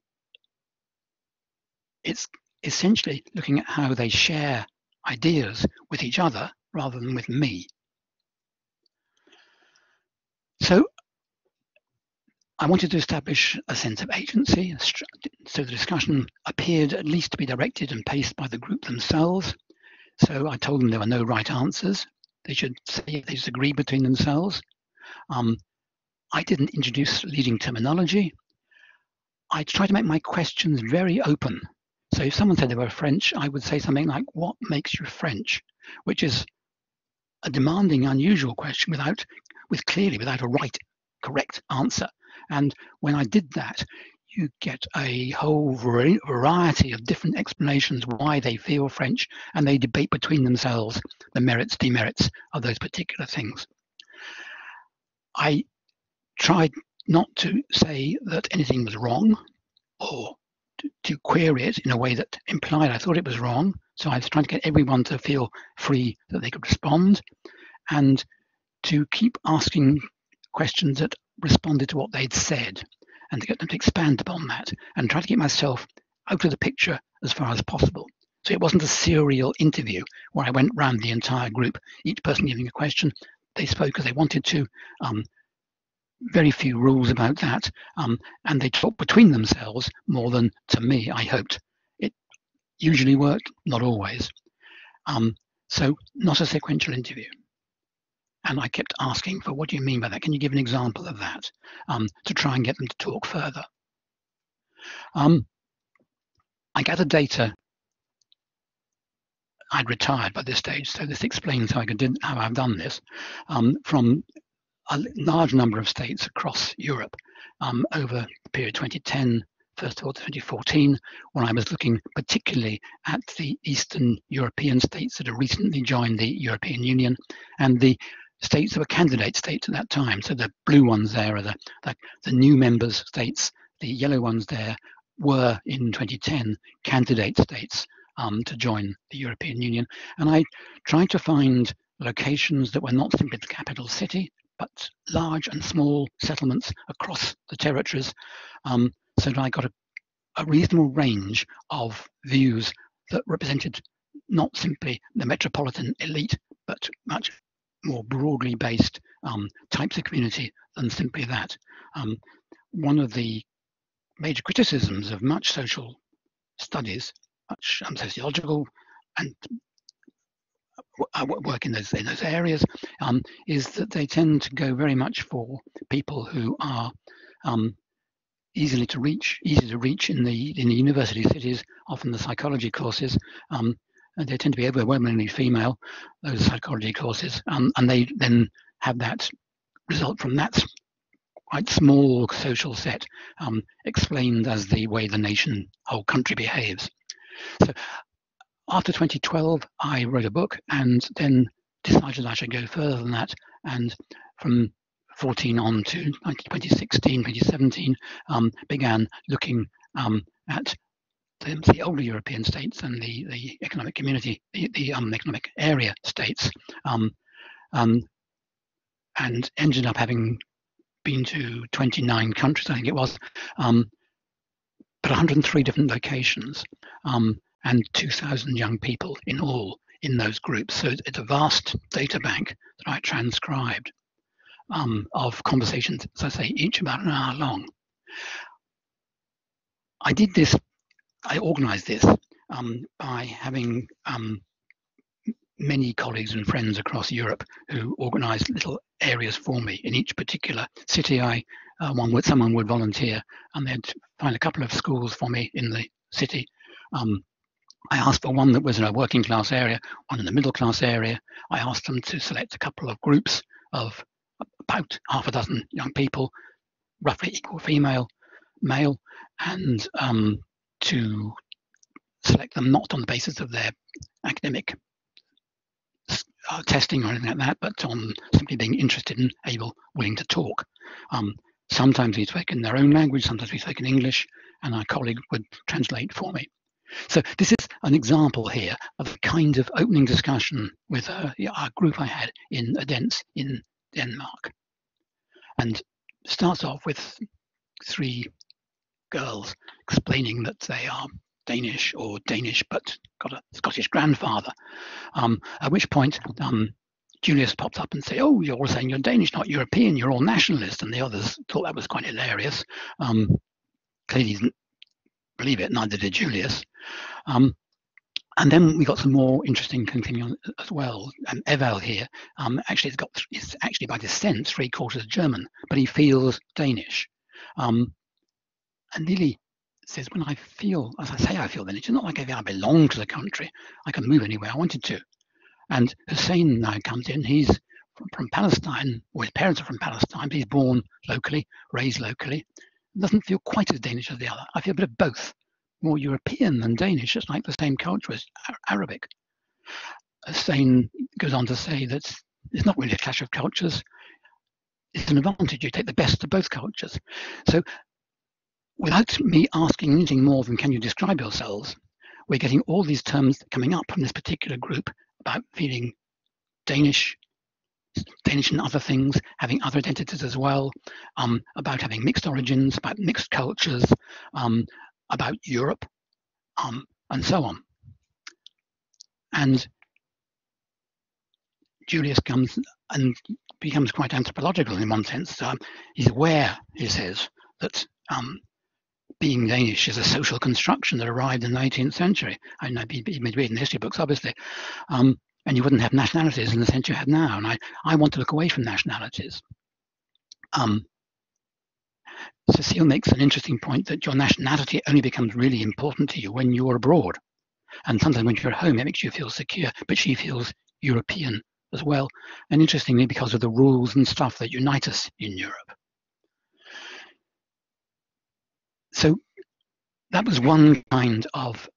it's essentially looking at how they share ideas with each other rather than with me. So I wanted to establish a sense of agency, so the discussion appeared at least to be directed and paced by the group themselves. So I told them there were no right answers. They should say if they disagree between themselves. I didn't introduce leading terminology. I tried to make my questions very open. So if someone said they were French, I would say something like, "What makes you French?" Which is a demanding, unusual question without a right, correct answer. And when I did that, you get a whole variety of different explanations why they feel French, and they debate between themselves the merits, demerits of those particular things. I tried not to say that anything was wrong or to query it in a way that implied I thought it was wrong. So I was trying to get everyone to feel free that they could respond and to keep asking questions that responded to what they'd said and to get them to expand upon that and try to get myself out of the picture as far as possible. So it wasn't a serial interview where I went round the entire group, each person giving a question. They spoke as they wanted to, very few rules about that, and they talked between themselves more than to me, I hoped. It usually worked, not always. So not a sequential interview. And I kept asking for, what do you mean by that? Can you give an example of that? To try and get them to talk further. I gathered data. I'd retired by this stage, so this explains how I've done this, from a large number of states across Europe over the period 2010, first of all, to 2014, when I was looking particularly at the Eastern European states that have recently joined the European Union and the states that were candidate states at that time. So the blue ones there are the new members states, the yellow ones there were in 2010 candidate states to join the European Union. And I tried to find locations that were not simply the capital city, but large and small settlements across the territories, so that I got a reasonable range of views that represented not simply the metropolitan elite, but much more broadly based types of community than simply that. One of the major criticisms of much social studies, much sociological and work in those areas, is that they tend to go very much for people who are easy to reach in the university cities, often the psychology courses. And they tend to be overwhelmingly female, those psychology courses, and they then have that result from that quite small social set explained as the way the nation, whole country behaves. So after 2012, I wrote a book and then decided I should go further than that. And from 14 on to 2016, 2017, began looking at the older European states and the economic community, the economic area states, and ended up having been to 29 countries, I think it was, but 103 different locations, and 2,000 young people in all in those groups. So it's a vast data bank that I transcribed of conversations, as I say, each about an hour long. I did this. I organized this by having many colleagues and friends across Europe who organized little areas for me in each particular city. Someone would volunteer and they'd find a couple of schools for me in the city I asked for one that was in a working class area, one in the middle class area. I asked them to select a couple of groups of about half a dozen young people, roughly equal female, male, and to select them not on the basis of their academic testing or anything like that, but on simply being interested and able, willing to talk. Sometimes we spoke in their own language, sometimes we spoke in English, and our colleague would translate for me. So this is an example here of the kind of opening discussion with our group I had in Odense in Denmark. And starts off with three girls explaining that they are Danish or Danish but got a Scottish grandfather, at which point Julius pops up and say, oh, you're all saying you're Danish, not European, you're all nationalist, and the others thought that was quite hilarious. Clearly didn't believe it, neither did Julius. And then we got some more interesting continuing as well. Eval here actually has got, is actually by descent 3/4 German, but he feels Danish. And Lily says, when I feel, as I say I feel Danish, it's not like I belong to the country, I can move anywhere I wanted to. And Hussein now comes in, he's from Palestine, or his parents are from Palestine, but he's born locally, raised locally, doesn't feel quite as Danish as the other. I feel a bit of both, more European than Danish, it's like the same culture as Arabic. Hussein goes on to say that it's not really a clash of cultures, it's an advantage, you take the best of both cultures. So without me asking anything more than can you describe yourselves, we're getting all these terms coming up from this particular group about feeling Danish, Danish and other things, having other identities as well, about having mixed origins, about mixed cultures, about Europe, and so on. And Julius comes and becomes quite anthropological in one sense. He's aware, he says, that being Danish is a social construction that arrived in the 18th century. I know you've been reading history books, obviously. And you wouldn't have nationalities in the sense you have now. And I want to look away from nationalities. Cecile makes an interesting point that your nationality only becomes really important to you when you are abroad. And sometimes when you're at home, it makes you feel secure, but she feels European as well. And interestingly, because of the rules and stuff that unite us in Europe. So that was one kind of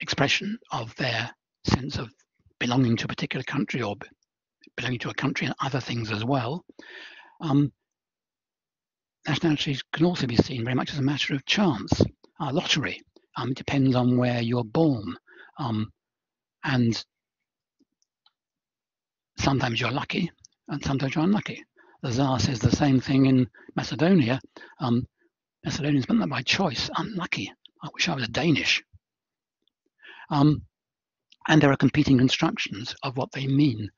expression of their sense of belonging to a particular country or belonging to a country and other things as well. Nationalities can also be seen very much as a matter of chance, lottery. It depends on where you're born. And sometimes you're lucky and sometimes you're unlucky. The Tsar says the same thing in Macedonia. Macedonians, but not by choice, unlucky. I wish I was Danish. And there are competing constructions of what they mean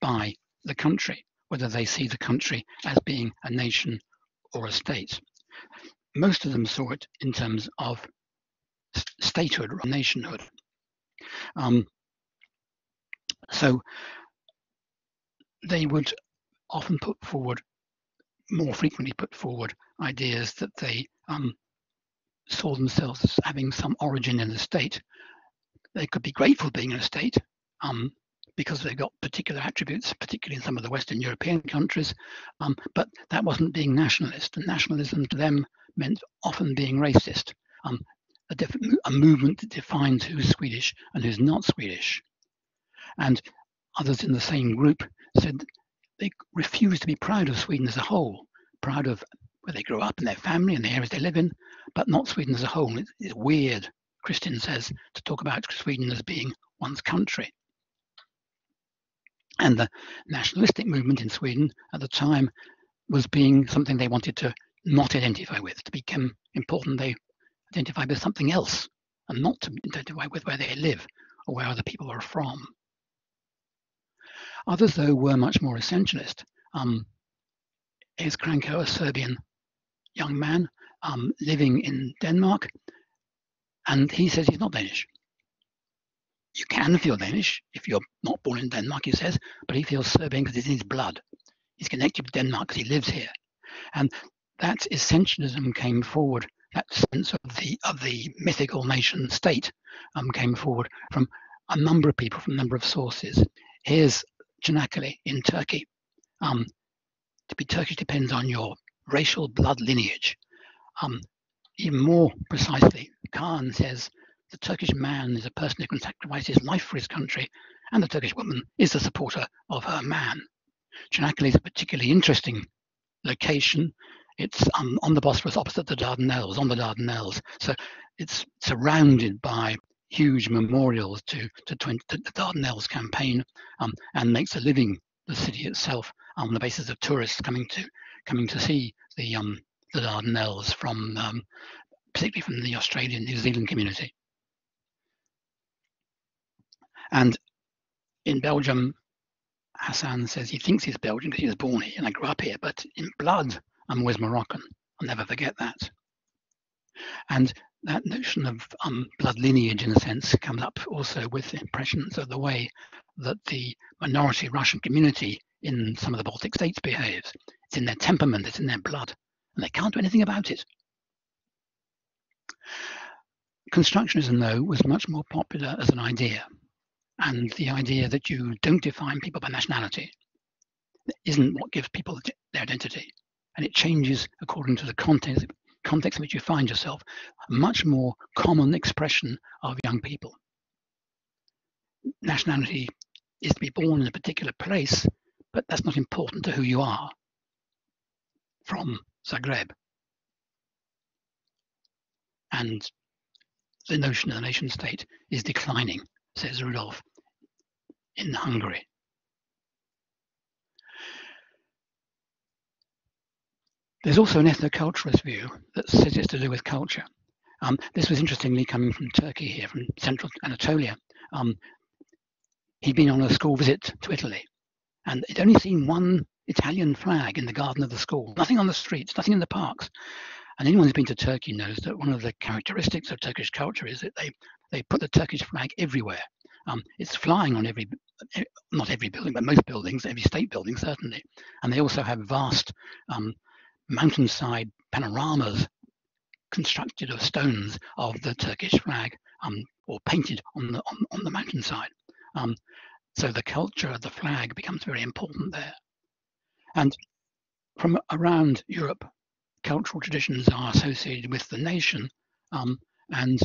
by the country, whether they see the country as being a nation or a state. Most of them saw it in terms of statehood or nationhood. So they would often put forward, more frequently put forward, ideas that they saw themselves as having some origin in the state. They could be grateful being in a state because they've got particular attributes, particularly in some of the Western European countries, but that wasn't being nationalist, and nationalism to them meant often being racist, a movement that defines who's Swedish and who's not Swedish. And others in the same group said they refused to be proud of Sweden as a whole, proud of where they grew up and their family and the areas they live in, but not Sweden as a whole. It's weird, Kristin says, to talk about Sweden as being one's country. And the nationalistic movement in Sweden at the time was being something they wanted to not identify with. To become important, they identified with something else and not to identify with where they live or where other people are from. Others, though, were much more essentialist. Is Kranko, a Serbian young man living in Denmark, and he says he's not Danish. You can feel Danish if you're not born in Denmark, he says, but he feels Serbian because it's in his blood. He's connected with Denmark because he lives here. And that essentialism came forward that sense of the mythical nation state came forward from a number of people, from a number of sources. Here's Çanakkale in Turkey. To be Turkish depends on your racial blood lineage. Even more precisely, Khan says the Turkish man is a person who can sacrifice his life for his country, and the Turkish woman is the supporter of her man. Çanakkale is a particularly interesting location. It's on the Bosphorus, opposite the Dardanelles, on the Dardanelles. So it's surrounded by huge memorials to the Dardanelles campaign, and makes a living, the city itself, on the basis of tourists coming to see the Dardanelles from particularly from the Australian, New Zealand community. And in Belgium, Hassan says he thinks he's Belgian because he was born here, and I grew up here, but in blood I'm always Moroccan. I'll never forget that. And that notion of blood lineage, in a sense, comes up also with impressions of the way that the minority Russian community in some of the Baltic states behaves. It's in their temperament, it's in their blood, and they can't do anything about it. Constructionism, though, was much more popular as an idea, and the idea that you don't define people by nationality isn't what gives people their identity, and it changes according to the context in which you find yourself. A much more common expression of young people. Nationality is to be born in a particular place, but that's not important to who you are. From Zagreb. And the notion of the nation state is declining, says Rudolf, in Hungary. There's also an ethnoculturalist view that says it's to do with culture. This was interestingly coming from Turkey here, from central Anatolia. He'd been on a school visit to Italy, and he'd only seen one Italian flag in the garden of the school, nothing on the streets, nothing in the parks. And anyone who's been to Turkey knows that one of the characteristics of Turkish culture is that they put the Turkish flag everywhere. It's flying on every, not every building, but most buildings, every state building certainly. And they also have vast mountainside panoramas constructed of stones of the Turkish flag, or painted on the mountainside. So the culture of the flag becomes very important there. And from around Europe, cultural traditions are associated with the nation and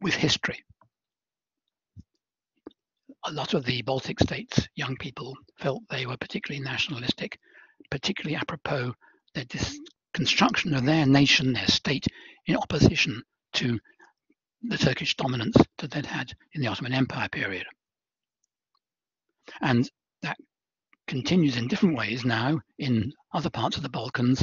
with history. A lot of the Baltic states' young people felt they were particularly nationalistic, particularly apropos their construction of their nation, their state, in opposition to the Turkish dominance that they'd had in the Ottoman Empire period. And that continues in different ways now in other parts of the Balkans,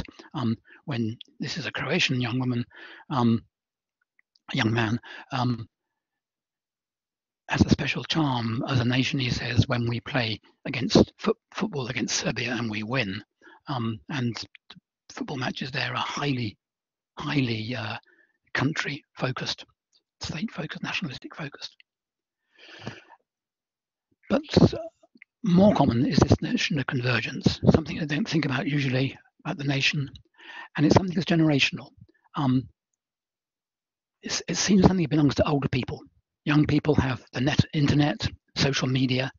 when this is a Croatian young woman, young man, has a special charm as a nation, he says, when we play against football against Serbia and we win. And football matches there are highly country focused, state focused, nationalistic focused. But more common is this notion of convergence, something I don't think about usually about the nation, and it's something that's generational. It seems something that belongs to older people. Young people have the internet, social media,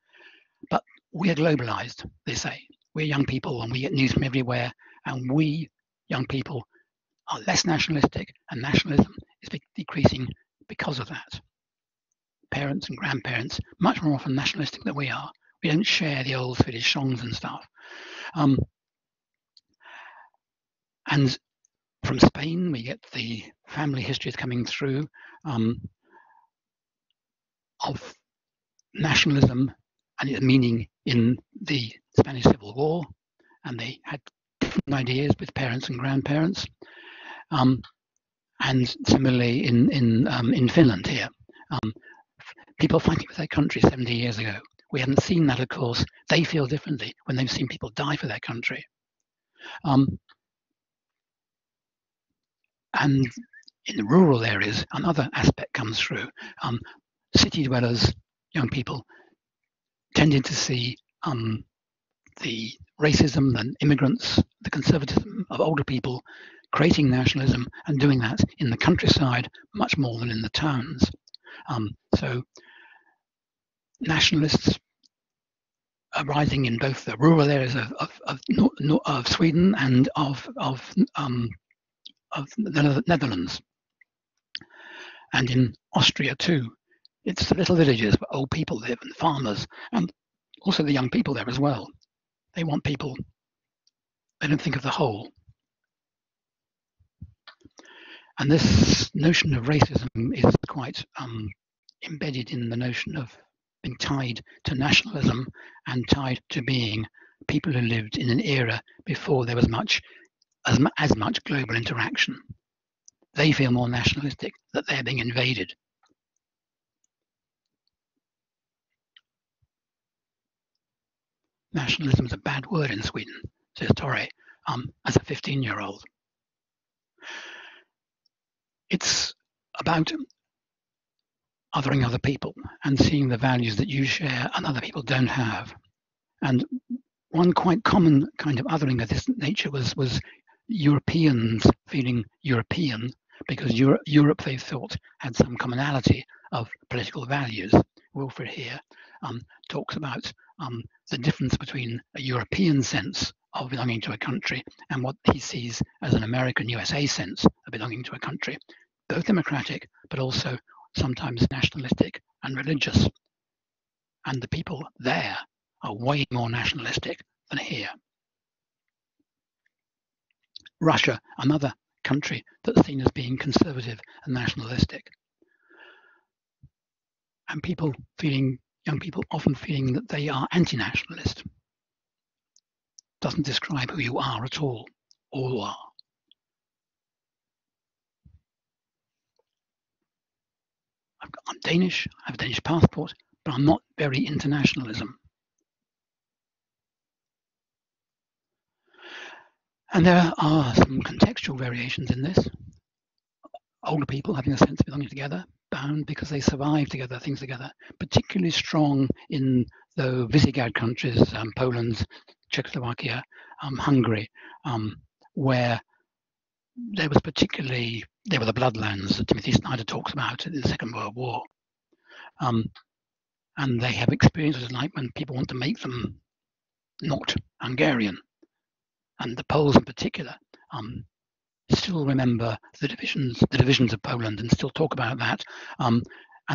but we are globalized, they say. We're young people and we get news from everywhere, and we, young people, are less nationalistic, and nationalism is decreasing because of that. Parents and grandparents, much more often nationalistic than we are. We don't share the old Swedish songs and stuff. And from Spain, we get the family histories coming through of nationalism and its meaning in the Spanish Civil War, and they had different ideas with parents and grandparents, and similarly in Finland here. People fighting for their country 70 years ago. We haven't seen that, of course. They feel differently when they've seen people die for their country. And in the rural areas, another aspect comes through. City dwellers, young people, tended to see the racism and immigrants, the conservatism of older people creating nationalism and doing that in the countryside much more than in the towns. So nationalists arising in both the rural areas of Sweden and of the Netherlands, and in Austria too. It's the little villages where old people live and farmers, and also the young people there as well. They want people, they don't think of the whole. And this notion of racism is quite embedded in the notion of being tied to nationalism and tied to being people who lived in an era before there was as much global interaction. They feel more nationalistic that they're being invaded. Nationalism is a bad word in Sweden, says Torre, as a 15-year-old. It's about othering other people and seeing the values that you share and other people don't have. And one quite common kind of othering of this nature was Europeans feeling European because Europe, they thought, had some commonality of political values. Wilfred here talks about the difference between a European sense of belonging to a country and what he sees as an American USA sense of belonging to a country, both democratic but also sometimes nationalistic and religious. And the people there are way more nationalistic than here. Russia, another country that's seen as being conservative and nationalistic. And people feeling, young people often feeling that they are anti-nationalist. Doesn't describe who you are at all. All are. I'm Danish, I have a Danish passport, but I'm not very internationalism. And there are some contextual variations in this. Older people having a sense of belonging together, bound because they survive together, things together, particularly strong in the Visegrad countries, Poland, Czechoslovakia, Hungary, where there was particularly, they were the bloodlands that Timothy Snyder talks about in the Second World War. And they have experiences like when people want to make them not Hungarian. And the Poles in particular still remember the divisions of Poland and still talk about that. And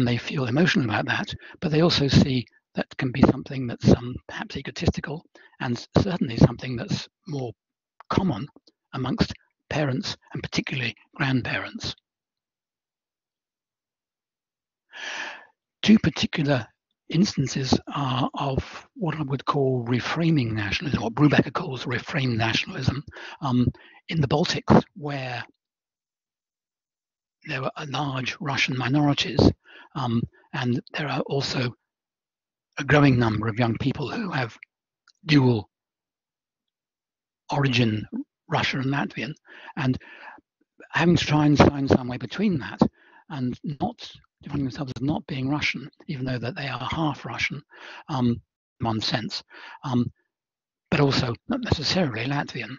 they feel emotional about that, but they also see that can be something that's perhaps egotistical, and certainly something that's more common amongst parents and particularly grandparents. Two particular instances are of what I would call reframing nationalism, or Brubaker calls reframed nationalism, in the Baltics, where there are large Russian minorities, and there are also a growing number of young people who have dual origin, Russian and Latvian, and having to try and find some way between that and not defining themselves as not being Russian, even though that they are half Russian, in one sense, but also not necessarily Latvian.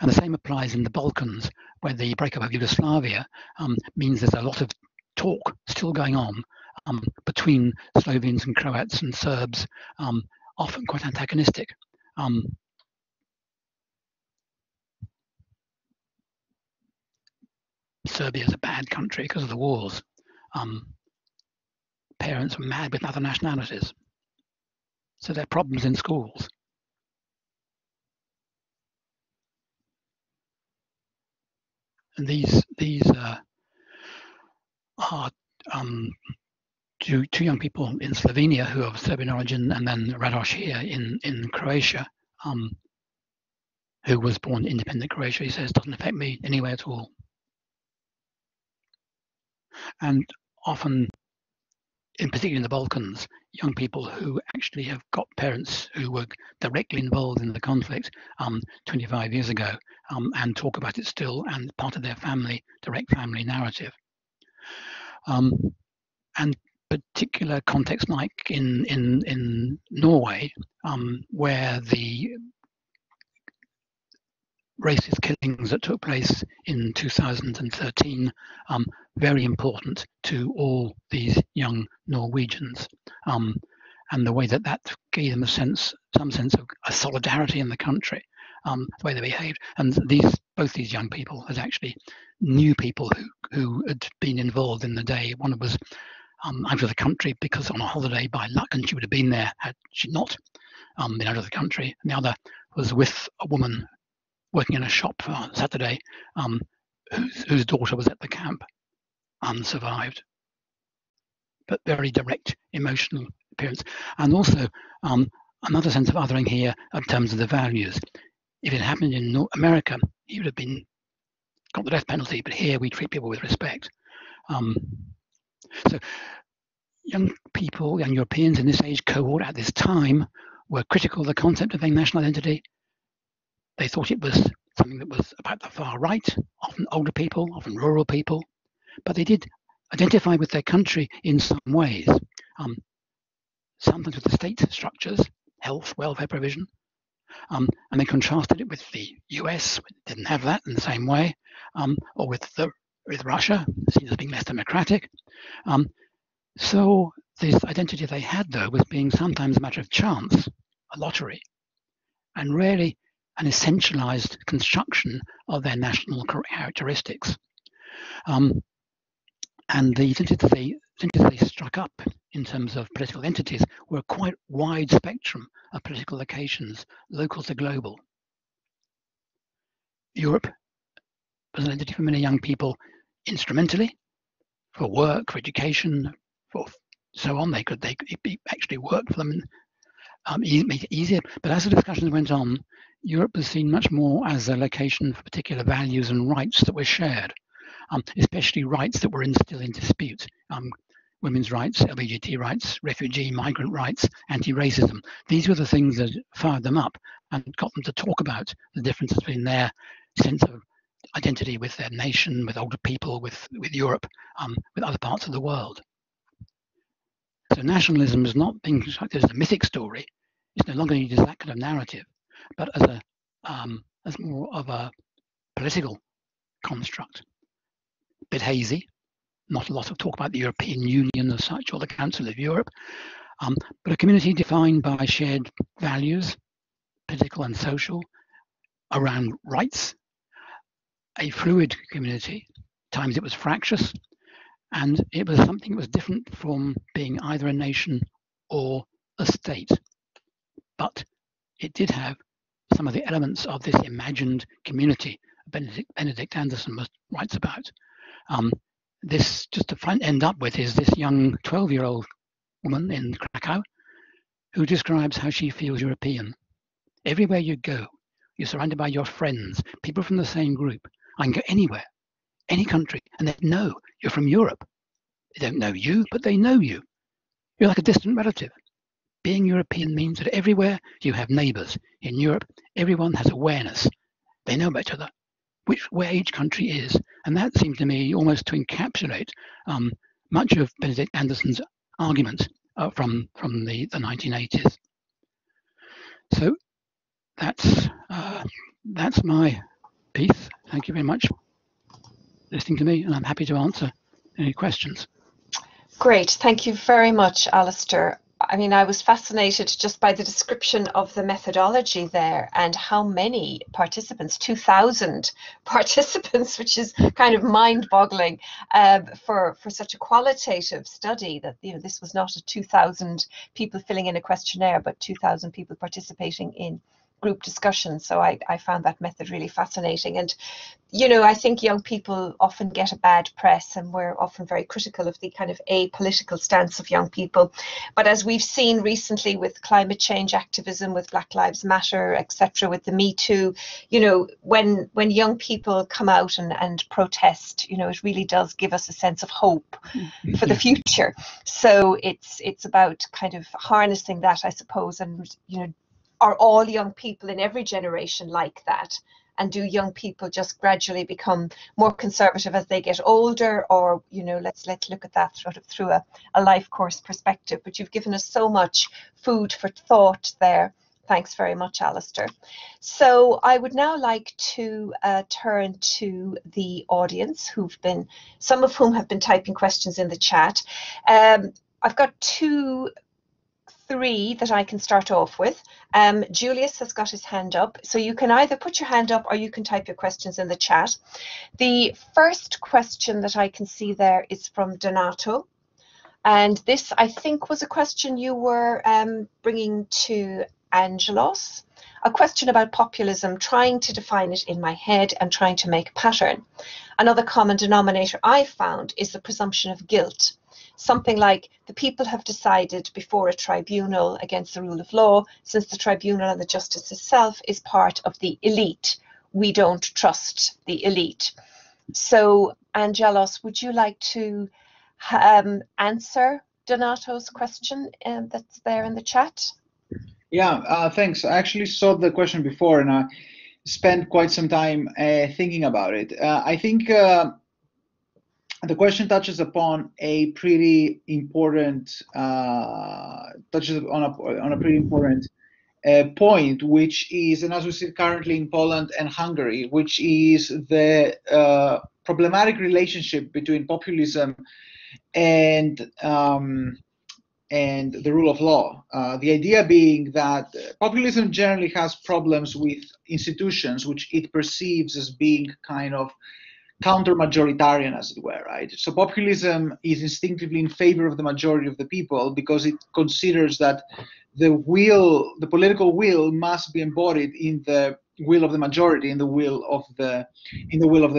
And the same applies in the Balkans, where the breakup of Yugoslavia means there's a lot of talk still going on between Slovenes and Croats and Serbs, often quite antagonistic. Serbia is a bad country because of the wars. Parents were mad with other nationalities. So there are problems in schools. And these are two young people in Slovenia who are of Serbian origin, and then Radoš here in Croatia, who was born in independent Croatia. He says, doesn't affect me in any way at all. And often, in particular in the Balkans, young people who actually have got parents who were directly involved in the conflict 25 years ago and talk about it still, and part of their family, direct family narrative. And particular context like in Norway, where the racist killings that took place in 2013, very important to all these young Norwegians, and the way that gave them a sense, some sense of a solidarity in the country, the way they behaved. And both these young people had actually knew people who had been involved in the day. One was out of the country because on a holiday by luck, and she would have been there had she not been out of the country. And the other was with a woman working in a shop on Saturday, whose daughter was at the camp and survived. But very direct emotional appearance. And also another sense of othering here in terms of the values. If it happened in North America, he would have got the death penalty, but here we treat people with respect. So young people, young Europeans in this age cohort at this time were critical of the concept of a national identity. They thought it was something that was about the far right, often older people, often rural people, but they did identify with their country in some ways, sometimes with the state structures, health, welfare provision, and they contrasted it with the US, didn't have that in the same way, or with Russia, seen as being less democratic. So this identity they had, though, was being sometimes a matter of chance, a lottery, and rarely an essentialized construction of their national characteristics. And the identities they struck up in terms of political entities were a quite wide spectrum of political locations, local to global. Europe was an entity for many young people instrumentally, for work, for education, for so on. It actually worked for them and made it easier. But as the discussions went on, Europe was seen much more as a location for particular values and rights that were shared, especially rights that were still in dispute. Women's rights, LGBT rights, refugee, migrant rights, anti-racism. These were the things that fired them up and got them to talk about the difference between their sense of identity with their nation, with older people, with Europe, with other parts of the world. So nationalism is not being constructed as a mythic story. It's no longer needed as that kind of narrative, but as more of a political construct. A bit hazy, not a lot of talk about the European Union as such or the Council of Europe, but a community defined by shared values, political and social, around rights, a fluid community. Times it was fractious, and it was something that was different from being either a nation or a state, but it did have some of the elements of this imagined community Benedict Anderson writes about. This, just to end up with, is this young 12-year-old woman in Krakow who describes how she feels European. Everywhere you go, you're surrounded by your friends, people from the same group. I can go anywhere, any country, and they know you're from Europe. They don't know you, but they know you. You're like a distant relative. Being European means that everywhere you have neighbours. In Europe, everyone has awareness. They know about each other, where each country is. And that seemed to me almost to encapsulate much of Benedict Anderson's argument from the 1980s. So that's my piece. Thank you very much for listening to me, and I'm happy to answer any questions. Great, thank you very much, Alistair. I mean, I was fascinated just by the description of the methodology there and how many participants, 2,000 participants, which is kind of mind-boggling for such a qualitative study that, you know, this was not a 2,000 people filling in a questionnaire, but 2,000 people participating in group discussion. So I found that method really fascinating. And, you know, I think young people often get a bad press, and we're often very critical of the kind of apolitical stance of young people. But as we've seen recently with climate change activism, with Black Lives Matter, etc., with the Me Too, you know, when young people come out and protest, you know, it really does give us a sense of hope for the future. So it's about kind of harnessing that, I suppose, and, you know, are all young people in every generation like that? And do young people just gradually become more conservative as they get older? Or, you know, let's look at that sort of through a life course perspective. But you've given us so much food for thought there Thanks very much, Alistair. So I would now like to turn to the audience, who've been, some of whom have been typing questions in the chat. I've got three that I can start off with. Julius has got his hand up, so you can either put your hand up or you can type your questions in the chat. The first question that I can see there is from Donato, and this I think was a question you were bringing to Angelos, a question about populism, trying to define it in my head and trying to make a pattern. Another common denominator I found is the presumption of guilt. Something like, the people have decided before a tribunal against the rule of law, since the tribunal and the justice itself is part of the elite. We don't trust the elite. So, Angelos, would you like to answer Donato's question that's there in the chat? Yeah, thanks. I actually saw the question before and I spent quite some time thinking about it. I think the question touches upon a pretty important point, which is, and as we see currently in Poland and Hungary, which is the problematic relationship between populism and the rule of law. The idea being that populism generally has problems with institutions which it perceives as being kind of counter-majoritarian, as it were, right? So populism is instinctively in favor of the majority of the people because it considers that the will, the political will, must be embodied in the will of the majority, in the will of the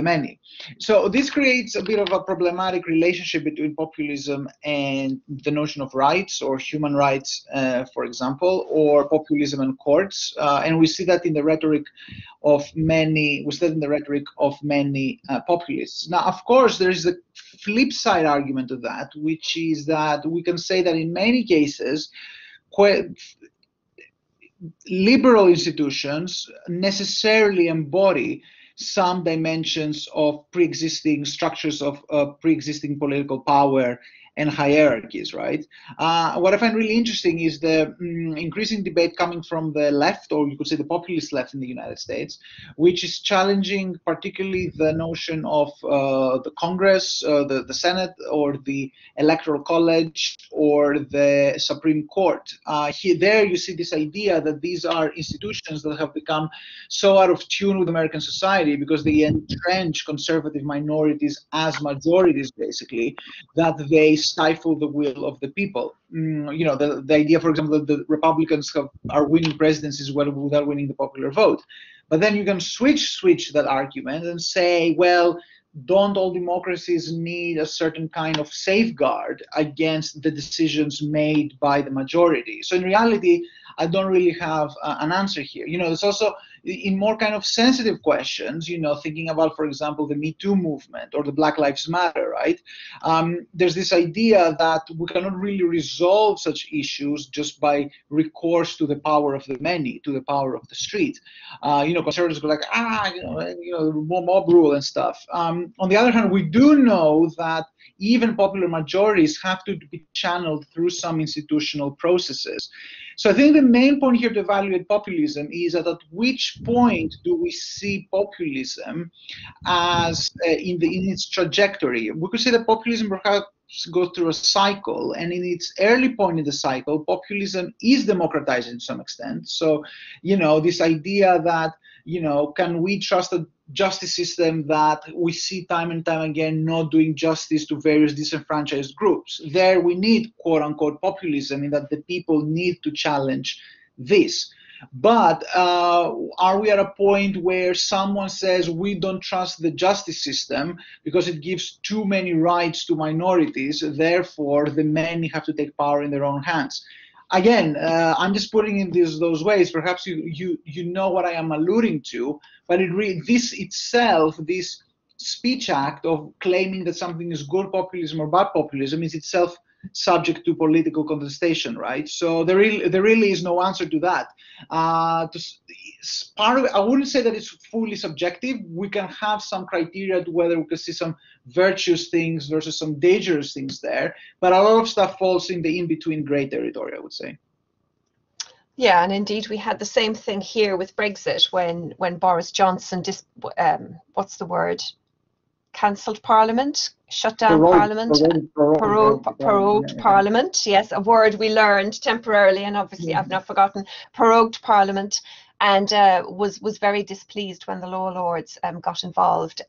many. So this creates a bit of a problematic relationship between populism and the notion of rights or human rights, for example, or populism and courts. And we see that in the rhetoric of many. We see that in the rhetoric of many populists. Now, of course, there is the flip side argument of that, which is that we can say that in many cases, liberal institutions necessarily embody some dimensions of pre-existing structures of pre-existing political power and hierarchies, right? What I find really interesting is the increasing debate coming from the left, or you could say the populist left in the United States, which is challenging particularly the notion of the Congress, the Senate, or the Electoral College, or the Supreme Court. There you see this idea that these are institutions that have become so out of tune with American society because they entrench conservative minorities as majorities, basically, that they stifle the will of the people. You know, the idea, for example, that the Republicans are winning presidencies without winning the popular vote. But then you can switch that argument and say, well, don't all democracies need a certain kind of safeguard against the decisions made by the majority? So in reality, I don't really have an answer here. You know, there's also in more kind of sensitive questions, you know, thinking about, for example, the Me Too movement or the Black Lives Matter, right? There's this idea that we cannot really resolve such issues just by recourse to the power of the many, to the power of the street. You know, conservatives go like, mob rule and stuff. On the other hand, we do know that even popular majorities have to be channeled through some institutional processes. So I think the main point here to evaluate populism is that at which point do we see populism as in its trajectory? We could say that populism perhaps goes through a cycle, and in its early point in the cycle, populism is democratizing to some extent. So, you know, this idea that, you know, can we trust a justice system that we see time and time again not doing justice to various disenfranchised groups? There we need, quote unquote, populism, in that the people need to challenge this. But are we at a point where someone says we don't trust the justice system because it gives too many rights to minorities, therefore the many have to take power in their own hands? Again, I'm just putting in those ways. Perhaps you know what I am alluding to, but this itself, this speech act of claiming that something is good populism or bad populism, is itself subject to political contestation, right? So there really is no answer to that. I wouldn't say that it's fully subjective. We can have some criteria to whether we can see some virtuous things versus some dangerous things there, but a lot of stuff falls in the in-between gray territory, I would say. Yeah, and indeed we had the same thing here with Brexit when Boris Johnson cancelled Parliament, shut down Parliament, prorogued Parliament. Yes, a word we learned temporarily, and obviously I've not forgotten. Prorogued Parliament, and was very displeased when the Lower Lords got involved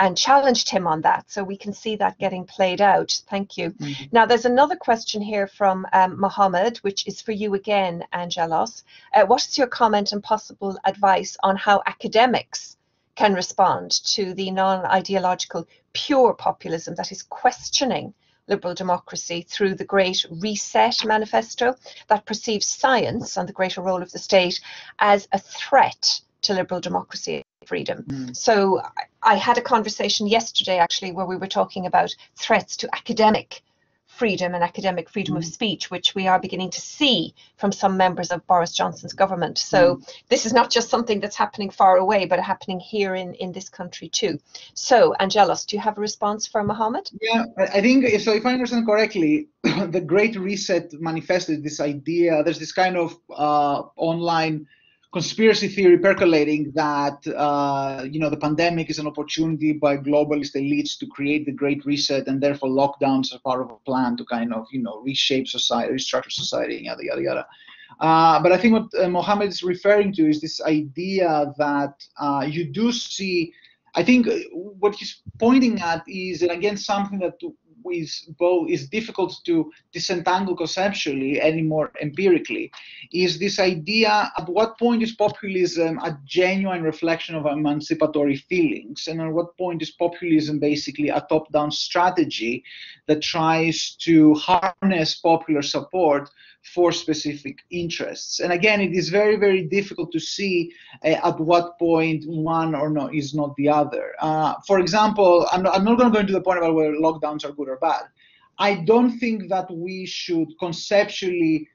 and challenged him on that. So we can see that getting played out. Thank you. Mm-hmm. Now, there's another question here from Mohammed, which is for you again, Angelos. What's your comment and possible advice on how academics can respond to the non-ideological pure populism that is questioning liberal democracy through the Great Reset manifesto that perceives science and the greater role of the state as a threat to liberal democracy and freedom? Mm. So I had a conversation yesterday, actually, where we were talking about threats to academic freedom and academic freedom of speech, which we are beginning to see from some members of Boris Johnson's government. So this is not just something that's happening far away, but happening here in this country too. So, Angelos, do you have a response for Mohammed? Yeah, I think, if I understand correctly, the Great Reset manifested this idea, there's this kind of online conspiracy theory percolating that the pandemic is an opportunity by globalist elites to create the Great Reset, and therefore lockdowns are part of a plan to kind of reshape society, restructure society, yada yada yada. But I think what Mohammed is referring to is this idea that you do see. I think what he's pointing at is, and again something that is difficult to disentangle conceptually anymore empirically, is this idea: at what point is populism a genuine reflection of emancipatory feelings, and at what point is populism basically a top-down strategy that tries to harness popular support for specific interests? And again, it is very, very difficult to see at what point one or not is not the other. For example, I'm not going to go into the point about whether lockdowns are good or bad. I don't think that we should conceptually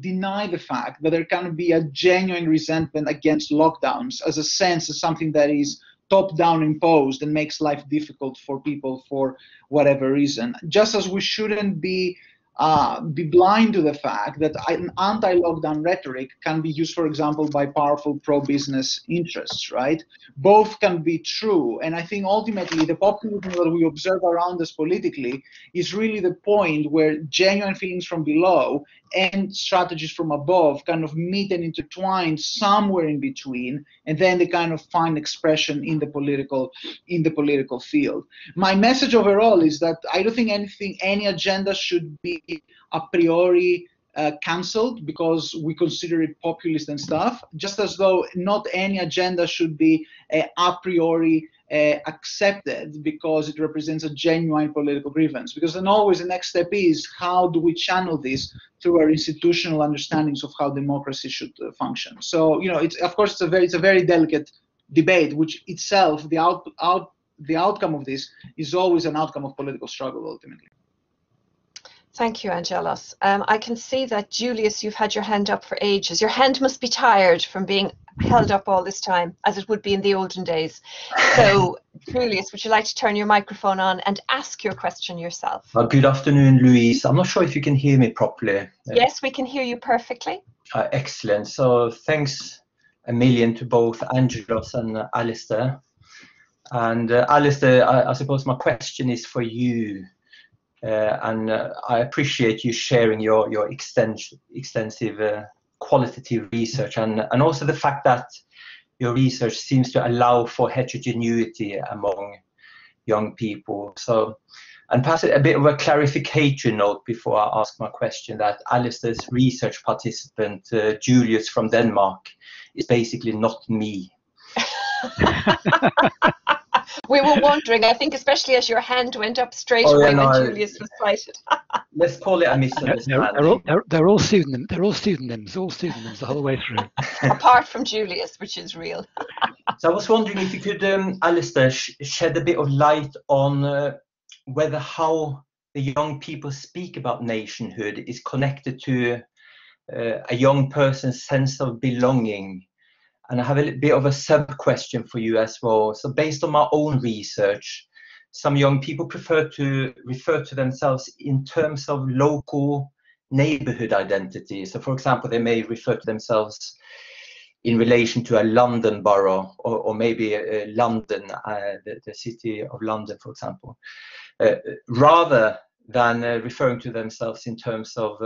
deny the fact that there can be a genuine resentment against lockdowns as a sense of something that is top-down imposed and makes life difficult for people for whatever reason. Just as we shouldn't be blind to the fact that an anti-lockdown rhetoric can be used, for example, by powerful pro-business interests, right? Both can be true, and I think ultimately the populism that we observe around us politically is really the point where genuine feelings from below and strategies from above kind of meet and intertwine somewhere in between, and then they kind of find expression in the political field. My message overall is that I don't think any agenda should be a priori cancelled because we consider it populist and stuff, just as though not any agenda should be a priori accepted because it represents a genuine political grievance. Because then always the next step is, how do we channel this through our institutional understandings of how democracy should function? So it's a very delicate debate, which itself the outcome of this is always an outcome of political struggle ultimately. Thank you, Angelos. I can see that, Julius, you've had your hand up for ages. Your hand must be tired from being held up all this time, as it would be in the olden days. So, Julius, would you like to turn your microphone on and ask your question yourself? Good afternoon, Louise. I'm not sure if you can hear me properly. Yes, we can hear you perfectly. Excellent. So thanks a million to both Angelos and Alistair. And Alistair, I suppose my question is for you. And I appreciate you sharing your extensive qualitative research, and also the fact that your research seems to allow for heterogeneity among young people. So, and perhaps a bit of a clarification note before I ask my question, that Alistair's research participant, Julius from Denmark, is basically not me. We were wondering, I think, especially as your hand went up straight away when Julius was cited. Let's call it a misunderstanding. They're all pseudonyms the whole way through. Apart from Julius, which is real. So I was wondering if you could, Alistair, shed a bit of light on whether how the young people speak about nationhood is connected to a young person's sense of belonging. And I have a bit of a sub-question for you as well. So based on my own research, some young people prefer to refer to themselves in terms of local neighbourhood identity. So, for example, they may refer to themselves in relation to a London borough, or maybe London, the city of London, for example, rather than referring to themselves in terms of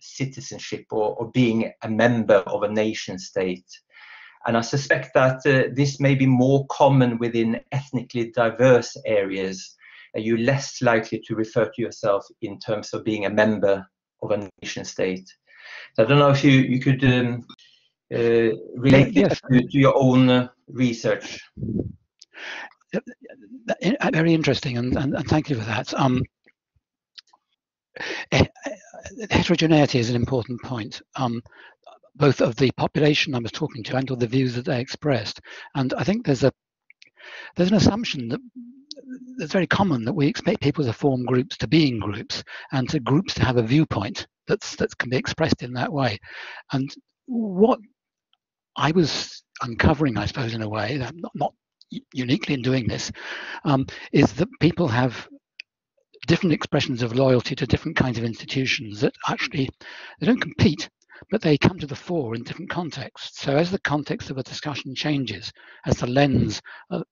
citizenship or being a member of a nation state. And I suspect that this may be more common within ethnically diverse areas. You're less likely to refer to yourself in terms of being a member of a nation state. So I don't know if you could relate this to your own research. Very interesting, and thank you for that. Heterogeneity is an important point, both of the population I was talking to and of the views that they expressed. And I think there's an assumption that it's very common that we expect people to form groups, to be in groups, and to groups to have a viewpoint that can be expressed in that way. And what I was uncovering, I suppose, in a way, that not uniquely in doing this, is that people have different expressions of loyalty to different kinds of institutions that actually, they don't compete, but they come to the fore in different contexts. So as the context of a discussion changes, as the lens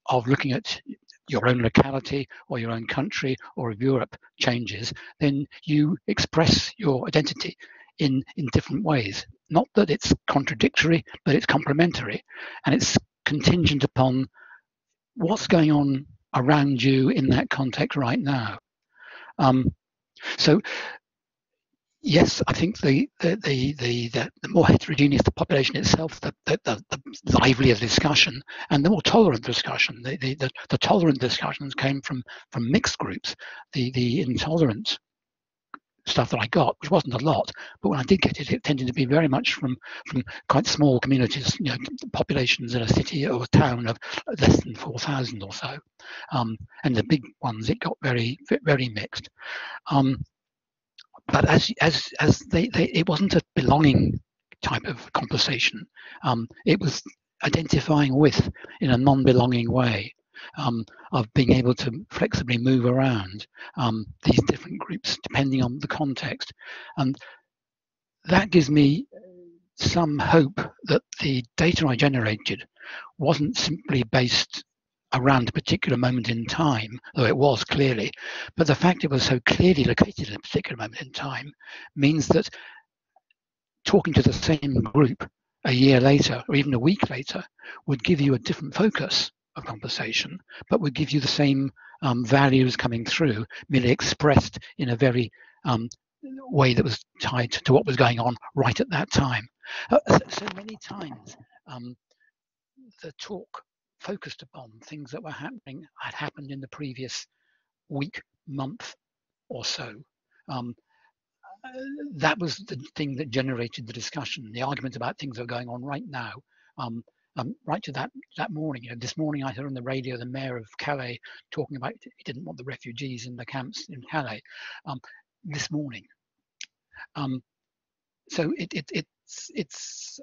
of looking at your own locality or your own country or of Europe changes, then you express your identity in different ways. Not that it's contradictory, but it's complementary, and it's contingent upon what's going on around you in that context right now. So yes, I think the more heterogeneous the population itself, the livelier the discussion, and the more tolerant discussion. The tolerant discussions came from mixed groups. The intolerant stuff that I got, which wasn't a lot, but when I did get it, it tended to be very much from quite small communities, you know, populations in a city or a town of less than 4,000 or so, and the big ones, it got very mixed. But it wasn't a belonging type of conversation. It was identifying with, in a non-belonging way, of being able to flexibly move around these different groups depending on the context. And that gives me some hope that the data I generated wasn't simply based around a particular moment in time, though it was clearly, but the fact it was so clearly located in a particular moment in time means that talking to the same group a year later or even a week later would give you a different focus of conversation, but would give you the same values coming through, merely expressed in a very way that was tied to what was going on right at that time. So many times the talk focused upon things that were happening, had happened in the previous week, month or so. That was the thing that generated the discussion, the argument about things that are going on right now. Right to that morning, you know, this morning I heard on the radio the mayor of Calais talking about he didn't want the refugees in the camps in Calais this morning. So it's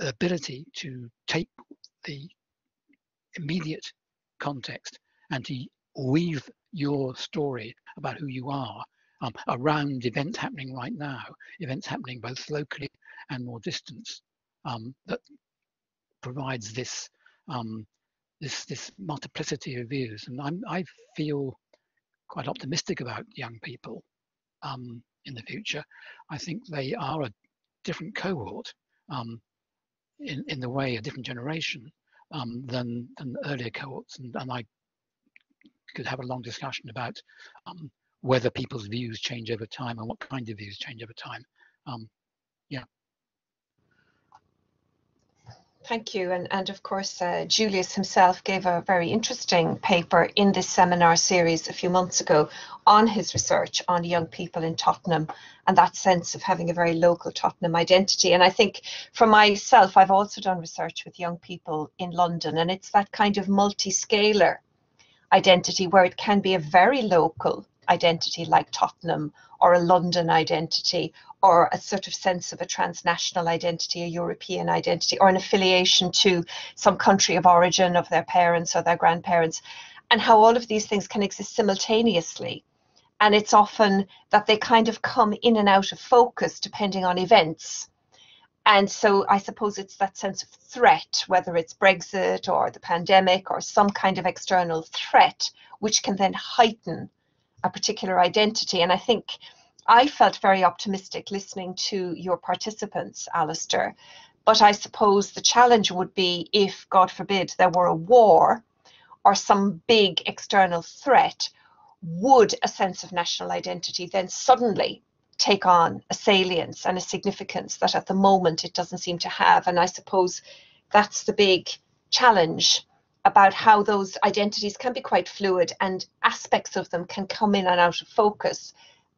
ability to take the immediate context and to weave your story about who you are around events happening right now, events happening both locally and more distance, that provides this this multiplicity of views. And I feel quite optimistic about young people in the future. I think they are a different cohort, in the way, a different generation than earlier cohorts, and I could have a long discussion about whether people's views change over time and what kind of views change over time. Yeah. Thank you, and of course Julius himself gave a very interesting paper in this seminar series a few months ago on his research on young people in Tottenham and that sense of having a very local Tottenham identity. And I think for myself, I've also done research with young people in London, and it's that kind of multi-scalar identity where it can be a very local identity like Tottenham, or a London identity, or a sort of sense of a transnational identity, a European identity, or an affiliation to some country of origin of their parents or their grandparents, and how all of these things can exist simultaneously and it's often that they kind of come in and out of focus depending on events. And so I suppose it's that sense of threat, whether it's Brexit or the pandemic or some kind of external threat, which can then heighten a particular identity. And I think I felt very optimistic listening to your participants, Alistair. But I suppose the challenge would be if, God forbid, there were a war or some big external threat, would a sense of national identity then suddenly take on a salience and a significance that at the moment it doesn't seem to have? And I suppose that's the big challenge about how those identities can be quite fluid and aspects of them can come in and out of focus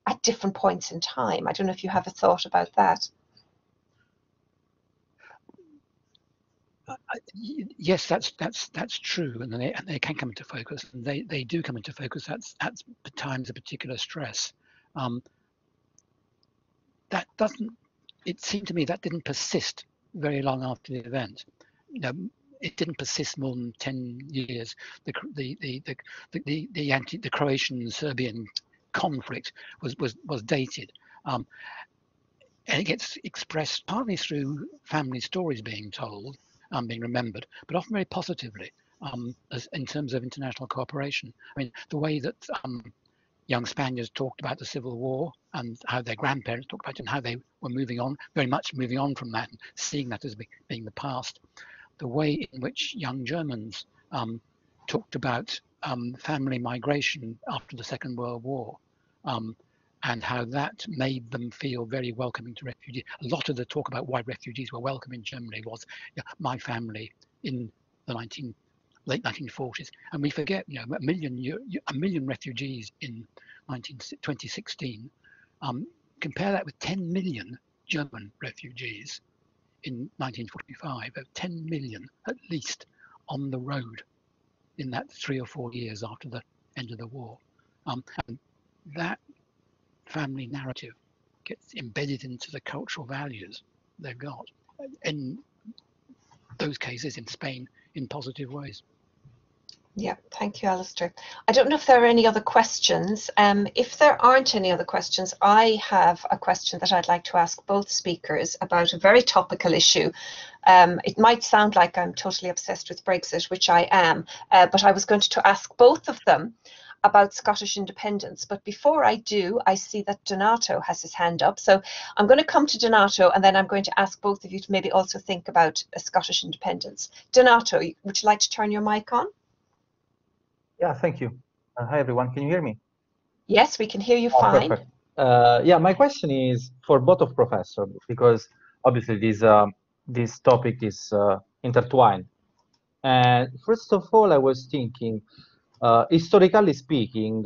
at different points in time. I don't know if you have a thought about that. Yes, that's true, and they can come into focus, and they do come into focus at times of particular stress. That doesn't. It seemed to me that didn't persist very long after the event. You know, it didn't persist more than 10 years. The Croatian-Serbian conflict was dated, and it gets expressed partly through family stories being told. Being remembered, but often very positively as in terms of international cooperation. I mean, the way that young Spaniards talked about the Civil War and how their grandparents talked about it and how they were moving on, very much moving on from that, and seeing that as being the past. The way in which young Germans talked about family migration after the Second World War and how that made them feel very welcoming to refugees. A lot of the talk about why refugees were welcome in Germany was, you know, my family in the late 1940s, and we forget, you know, a million refugees in 2016. Compare that with 10 million German refugees in 1945, 10 million at least on the road in that 3 or 4 years after the end of the war, and that family narrative gets embedded into the cultural values they've got, in those cases in Spain, in positive ways. Yeah, thank you, Alistair. I don't know if there are any other questions. If there aren't any other questions, I have a question that I'd like to ask both speakers about a very topical issue. It might sound like I'm totally obsessed with Brexit, which I am, but I was going to ask both of them about Scottish independence. But before I do, I see that Donato has his hand up. So I'm going to come to Donato, and then I'm going to ask both of you to maybe also think about Scottish independence. Donato, would you like to turn your mic on? Yeah, thank you. Hi, everyone. Can you hear me? Yes, we can hear you fine. Perfect. Yeah, my question is for both of professors, because obviously this topic is intertwined. And first of all, I was thinking, historically speaking,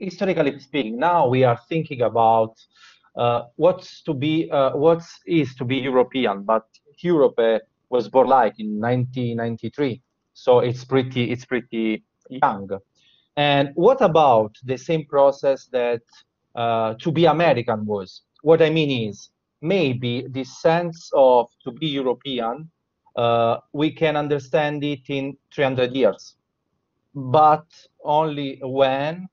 historically speaking, now we are thinking about what is to be European, but Europe was born like in 1993, so it's pretty young. And what about the same process that to be American was? What I mean is, maybe this sense of to be European, we can understand it in 300 years, but only when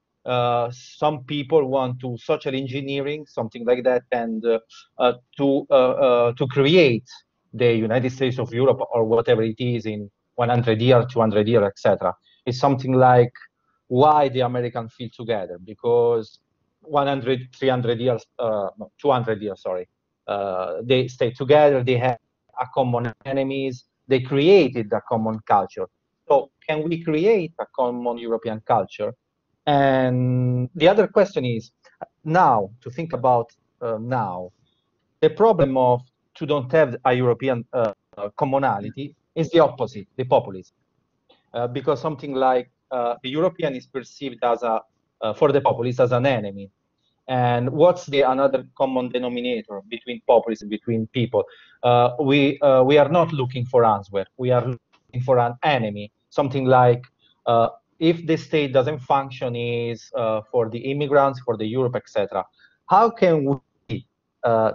some people want to social engineering, something like that, and to create the United States of Europe or whatever it is in 100 years, 200 years, etc. It's something like why the Americans feel together, because 100, 300 years, 200 years, sorry, they stay together, they have a common enemies, they created a common culture. So can we create a common European culture? And the other question is, now to think about now, the problem of to don't have a European commonality is the opposite, the populism, because something like the European is perceived as a for the populists as an enemy. And what's the another common denominator between populism, between people? We are not looking for answer. We are looking for an enemy. Something like if the state doesn't function, is for the immigrants, for the Europe, etc. How can we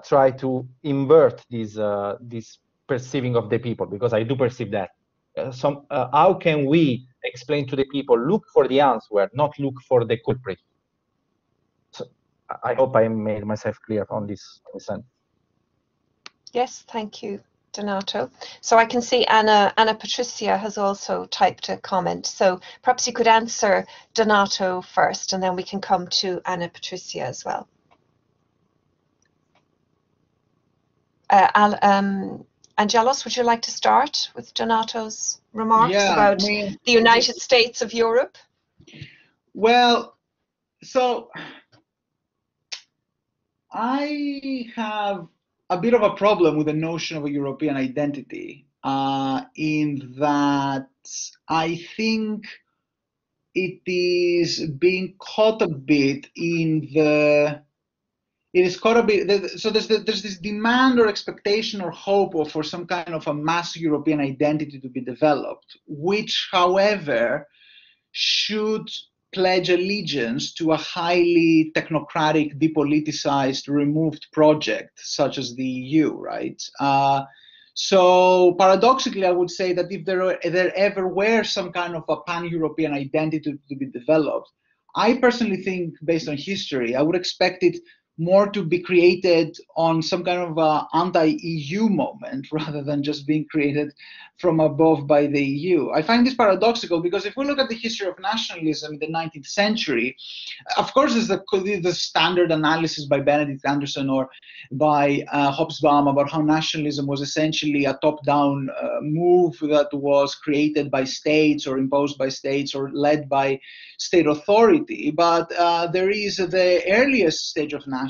try to invert this perceiving of the people? Because I do perceive that how can we explain to the people, look for the answer, not look for the culprit? So I hope I made myself clear on this. Yes, thank you, Donato. So I can see Anna Patricia has also typed a comment. So perhaps you could answer Donato first, and then we can come to Anna Patricia as well. Angelos, would you like to start with Donato's remarks about the United States of Europe? Well, so I have a bit of a problem with the notion of a European identity, in that I think it is being caught a bit in the so there's this demand or expectation or hope or for some kind of a mass European identity to be developed, which, however, should pledge allegiance to a highly technocratic, depoliticized, removed project such as the EU, right? So paradoxically, I would say that if there ever were some kind of a pan-European identity to be developed, I personally think, based on history, I would expect it more to be created on some kind of anti-EU moment rather than just being created from above by the EU. I find this paradoxical because if we look at the history of nationalism in the 19th century, of course there's the standard analysis by Benedict Anderson or by Hobsbawm about how nationalism was essentially a top-down move that was created by states or imposed by states or led by state authority. But there is the earliest stage of nationalism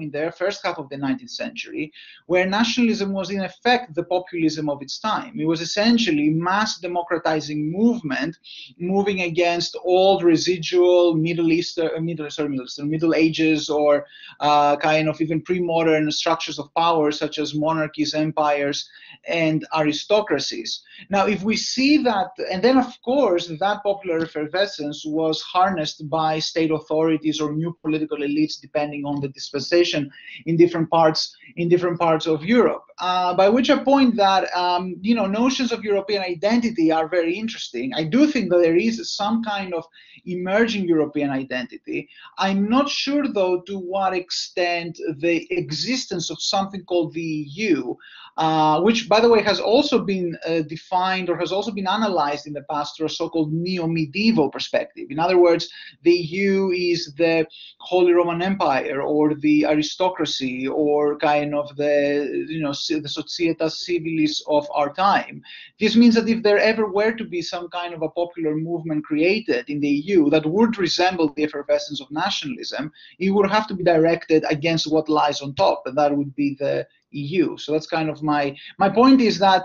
in the first half of the 19th century, where nationalism was in effect the populism of its time. It was essentially mass democratizing movement, moving against old residual Middle Ages or kind of even pre-modern structures of power such as monarchies, empires, and aristocracies. Now, if we see that, and then of course that popular effervescence was harnessed by state authorities or new political elites, depending on the dispensation in different parts of Europe. By which I point that you know, notions of European identity are very interesting. I do think that there is some kind of emerging European identity. I'm not sure though to what extent the existence of something called the EU, which by the way has also been defined or has also been analyzed in the past through a so-called neo-medieval perspective. In other words, the EU is the Holy Roman Empire or the aristocracy or kind of the, you know, the societas civilis of our time. This means that if there ever were to be some kind of a popular movement created in the EU that would resemble the effervescence of nationalism, it would have to be directed against what lies on top, and that would be the EU. So that's kind of my point, is that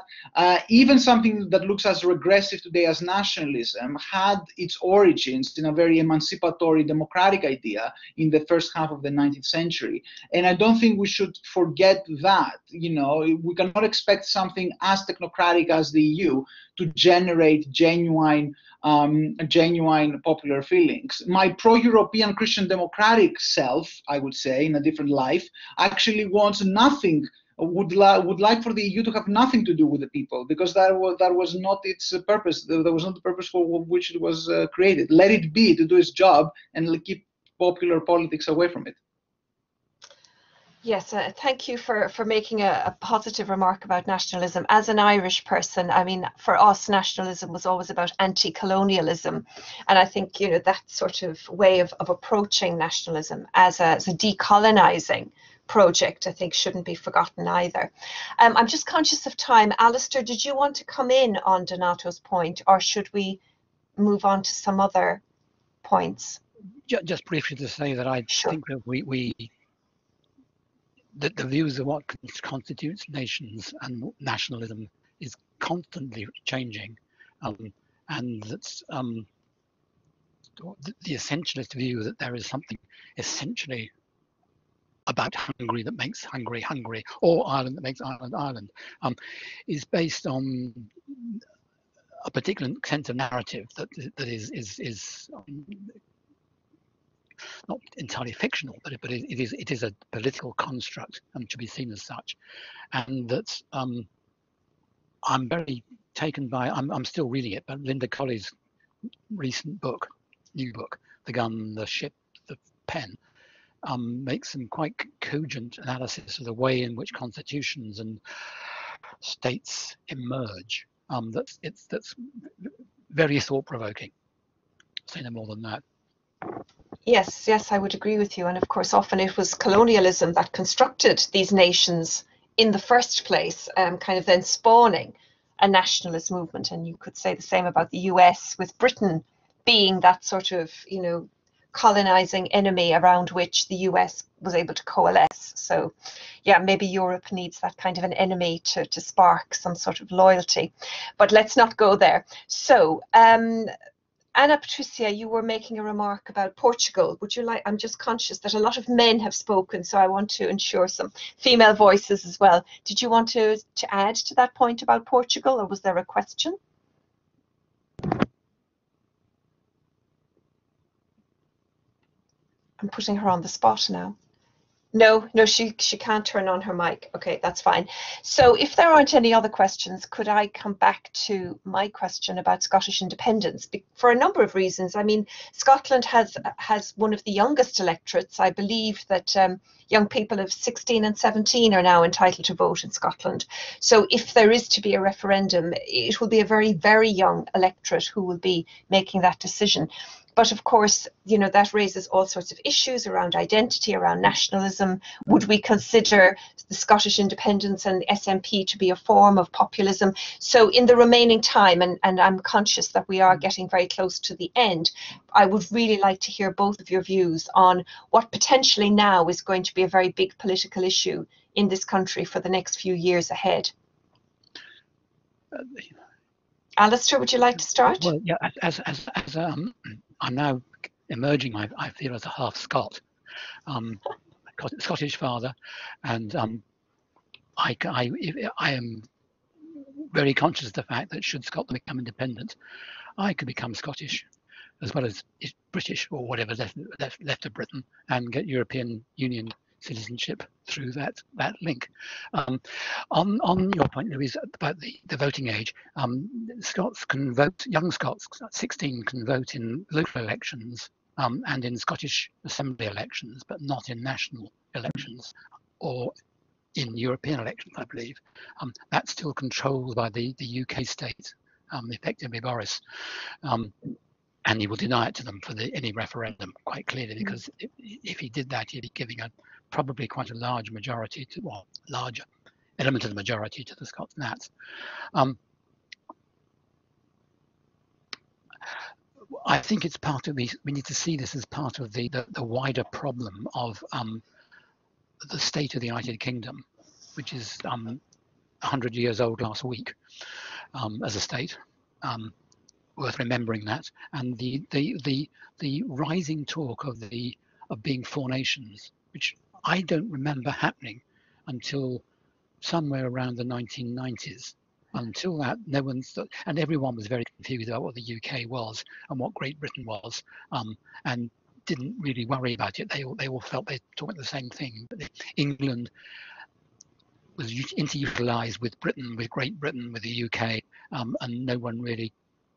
even something that looks as regressive today as nationalism had its origins in a very emancipatory democratic idea in the first half of the 19th century. And I don't think we should forget that. You know, we cannot expect something as technocratic as the EU to generate genuine popular feelings. My pro-European Christian democratic self, I would say, in a different life, actually wants nothing, would like for the EU to have nothing to do with the people, because that was not its purpose. That was not the purpose for which it was created. Let it be to do its job and keep popular politics away from it. Yes, thank you for making a positive remark about nationalism. As an Irish person, I mean, for us, nationalism was always about anti-colonialism. And I think, you know, that sort of way of approaching nationalism as a decolonizing project, I think, shouldn't be forgotten either. I'm just conscious of time. Alistair, did you want to come in on Donato's point, or should we move on to some other points? Just briefly to say that I think that that the views of what constitutes nations and nationalism is constantly changing, and that's the essentialist view that there is something essentially about Hungary that makes Hungary Hungary, or Ireland that makes Ireland Ireland, is based on a particular sense of narrative that is not entirely fictional, but it is a political construct and to be seen as such. And that's I'm very taken by, I'm still reading it, but Linda Colley's recent book, new book, The Gun, the Ship, the Pen, makes some quite cogent analysis of the way in which constitutions and states emerge. That's very thought-provoking. Say no more than that. Yes, yes, I would agree with you. And of course, often it was colonialism that constructed these nations in the first place, kind of then spawning a nationalist movement. And you could say the same about the US, with Britain being that sort of, you know, colonizing enemy around which the US was able to coalesce. So yeah, maybe Europe needs that kind of an enemy to spark some sort of loyalty, but let's not go there. So Ana Patricia, you were making a remark about Portugal. Would you like, I'm just conscious that a lot of men have spoken, so I want to ensure some female voices as well. Did you want to add to that point about Portugal, or was there a question? I'm putting her on the spot now. No, no, she can't turn on her mic. Okay, that's fine. So if there aren't any other questions, could I come back to my question about Scottish independence? For a number of reasons. I mean, Scotland has one of the youngest electorates. I believe that young people of 16 and 17 are now entitled to vote in Scotland. So if there is to be a referendum, it will be a very, very young electorate who will be making that decision. But of course, you know, that raises all sorts of issues around identity, around nationalism. Would we consider the Scottish independence and SNP to be a form of populism? So in the remaining time, and I'm conscious that we are getting very close to the end, I would really like to hear both of your views on what potentially now is going to be a very big political issue in this country for the next few years ahead. Alistair, would you like to start? Well, yeah, as I'm now emerging, I feel, as a half Scot, Scottish father, and I am very conscious of the fact that should Scotland become independent, I could become Scottish as well as British or whatever left of Britain, and get European Union citizenship through that link. On your point, Louise, about the voting age, Scots can vote, young Scots, 16, can vote in local elections and in Scottish Assembly elections, but not in national elections or in European elections, I believe. That's still controlled by the UK state, effectively Boris. And he will deny it to them for any referendum, quite clearly, because if he did that, he'd be giving probably quite a large majority to, well, larger element of the majority to the Scots Nats. I think it's part of we need to see this as part of the wider problem of the state of the United Kingdom, which is 100 years old last week as a state. Worth remembering that, and the rising talk of being four nations, which I don't remember happening until somewhere around the 1990s. Until that, no one thought, and everyone was very confused about what the UK was and what Great Britain was, and didn't really worry about it. They all felt they talked the same thing. England was interutilized with Britain, with Great Britain, with the UK, and no one really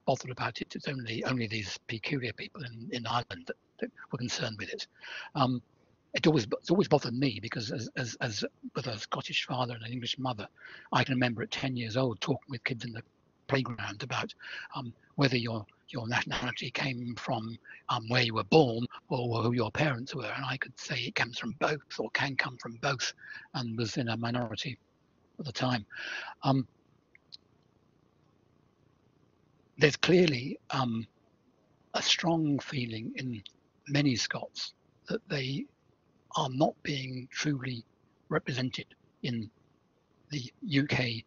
bothered about it. It's only these peculiar people in Ireland that were concerned with it. It's always bothered me, because as with a Scottish father and an English mother, I can remember at 10 years old talking with kids in the playground about whether your nationality came from where you were born or who your parents were, and I could say it comes from both or can come from both, and was in a minority at the time. There's clearly a strong feeling in many Scots that they are not being truly represented in the UK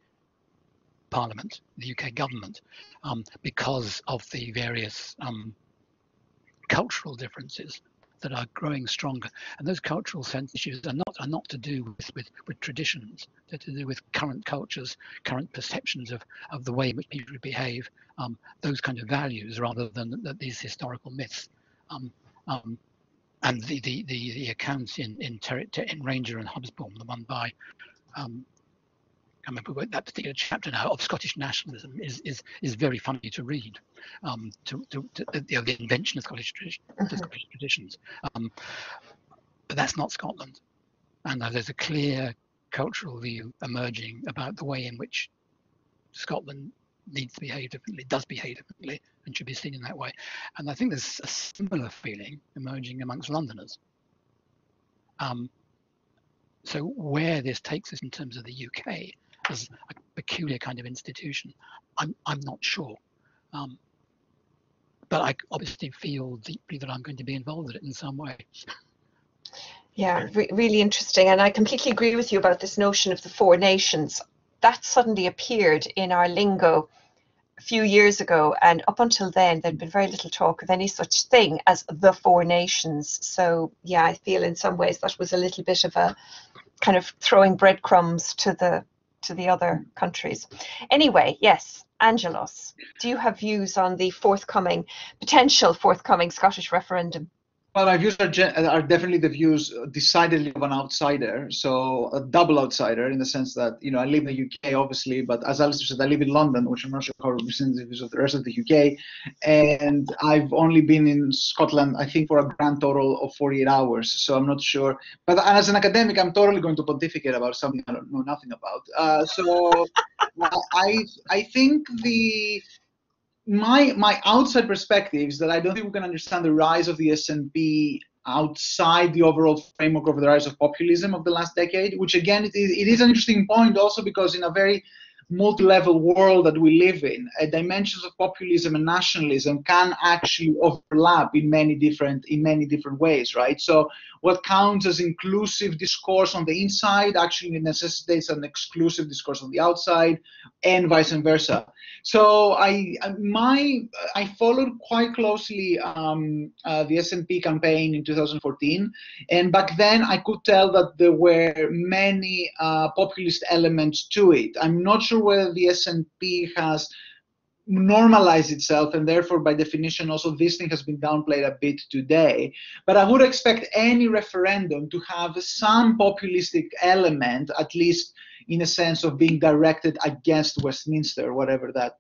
Parliament, the UK government, because of the various cultural differences that are growing stronger. And those cultural sense issues are not to do with traditions. They're to do with current cultures, current perceptions of the way in which people behave, those kind of values, rather than these historical myths. And the accounts in Ranger and Hobsbawm, the one by I remember that particular chapter now of Scottish nationalism is very funny to read, the invention of Scottish tradition, the Scottish traditions. But that's not Scotland, and there's a clear cultural view emerging about the way in which Scotland needs to behave differently, does behave differently, and should be seen in that way. And I think there's a similar feeling emerging amongst Londoners. So where this takes us in terms of the UK as a peculiar kind of institution, I'm not sure. But I obviously feel deeply that I'm going to be involved in it in some way. Yeah, really interesting. And I completely agree with you about this notion of the four nations. That suddenly appeared in our lingo a few years ago, and up until then there'd been very little talk of any such thing as the four nations. So yeah, I feel in some ways that was a little bit of a kind of throwing breadcrumbs to the other countries. Anyway, yes, Angelos, do you have views on the potential forthcoming Scottish referendum? Well, our views are definitely the views decidedly of an outsider, so a double outsider in the sense that, you know, I live in the UK, obviously, but as Alistair said, I live in London, which I'm not sure how representative is of the rest of the UK, and I've only been in Scotland, I think, for a grand total of 48 hours, so I'm not sure. But as an academic, I'm totally going to pontificate about something I don't know nothing about. So I think the... My outside perspective is that I don't think we can understand the rise of the SNP outside the overall framework of the rise of populism of the last decade, which again, it is an interesting point also because in a very multi-level world that we live in, dimensions of populism and nationalism can actually overlap in many different ways, right? So what counts as inclusive discourse on the inside actually necessitates an exclusive discourse on the outside, and vice versa. So I followed quite closely the SNP campaign in 2014, and back then I could tell that there were many populist elements to it. I'm not sure whether the SNP has normalized itself, and therefore by definition also this thing has been downplayed a bit today, but I would expect any referendum to have some populistic element, at least in a sense of being directed against Westminster, whatever that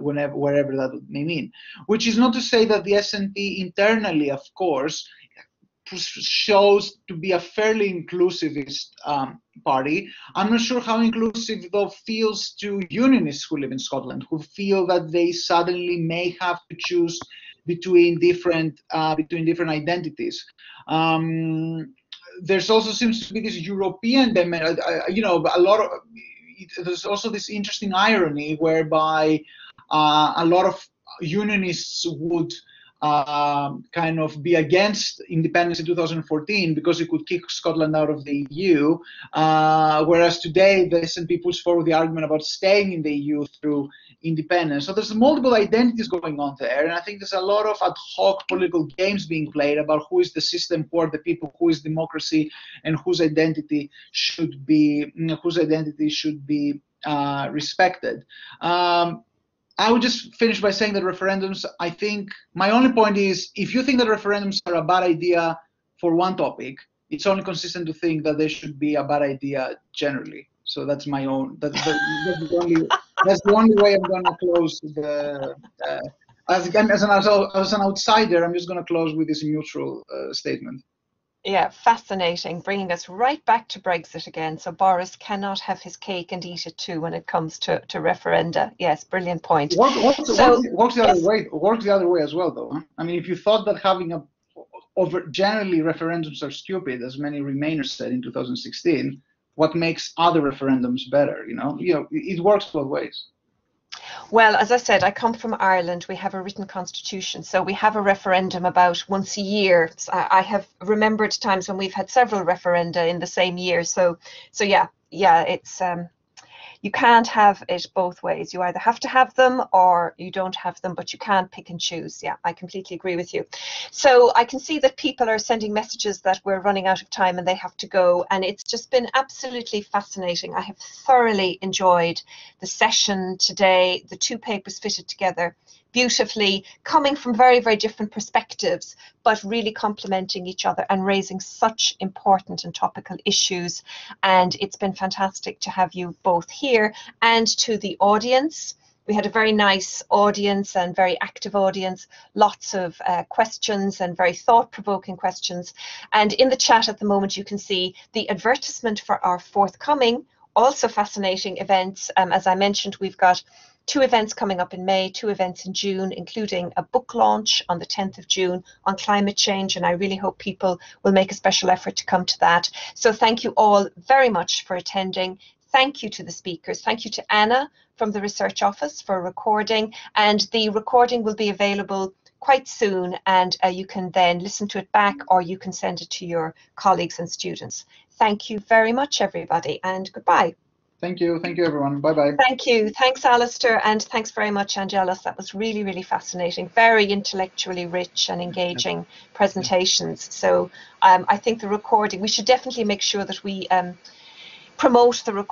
wherever that may mean, which is not to say that the SNP internally, of course, shows to be a fairly inclusivist party. I'm not sure how inclusive, though, feels to unionists who live in Scotland, who feel that they suddenly may have to choose between different identities. There's also seems to be this European dimension. You know, a lot of there's also this interesting irony whereby a lot of unionists would kind of be against independence in 2014 because it could kick Scotland out of the EU, whereas today the SNP puts forward the argument about staying in the EU through independence. So there's multiple identities going on there, and I think there's a lot of ad hoc political games being played about who is the system, who are the people, who is democracy, and whose identity should be respected. I would just finish by saying that referendums, I think, my only point is, if you think that referendums are a bad idea for one topic, it's only consistent to think that they should be a bad idea generally. So that's my own, that's the only way I'm going to close the, as an outsider, I'm just going to close with this neutral statement. Yeah, fascinating, bringing us right back to Brexit again. So Boris cannot have his cake and eat it too when it comes to referenda. Yes, brilliant point. Works the other way as well, though. I mean, if you thought that having generally referendums are stupid, as many Remainers said in 2016, what makes other referendums better? You know, it works both ways. Well, as I said, I come from Ireland. We have a written constitution, so we have a referendum about once a year. I have remembered times when we've had several referenda in the same year. So yeah, it's you can't have it both ways. You either have to have them or you don't have them, but you can't pick and choose. Yeah, I completely agree with you. So I can see that people are sending messages that we're running out of time and they have to go. And it's just been absolutely fascinating. I have thoroughly enjoyed the session today, the two papers fitted together. beautifully, coming from very, very different perspectives, but really complementing each other and raising such important and topical issues. And it's been fantastic to have you both here, and to the audience. We had a very nice audience and very active audience, lots of questions and very thought-provoking questions. And in the chat at the moment, you can see the advertisement for our forthcoming, also fascinating events. As I mentioned, we've got 2 events coming up in May, 2 events in June, including a book launch on the 10th of June on climate change. And I really hope people will make a special effort to come to that. So thank you all very much for attending. Thank you to the speakers. Thank you to Anna from the Research Office for recording. And the recording will be available quite soon. And you can then listen to it back, or you can send it to your colleagues and students. Thank you very much, everybody, and goodbye. Thank you. Thank you, everyone. Bye-bye. Thank you. Thanks, Alistair, and thanks very much, Angelos. That was really, really fascinating, very intellectually rich and engaging presentations. So I think the recording, we should definitely make sure that we promote the recording.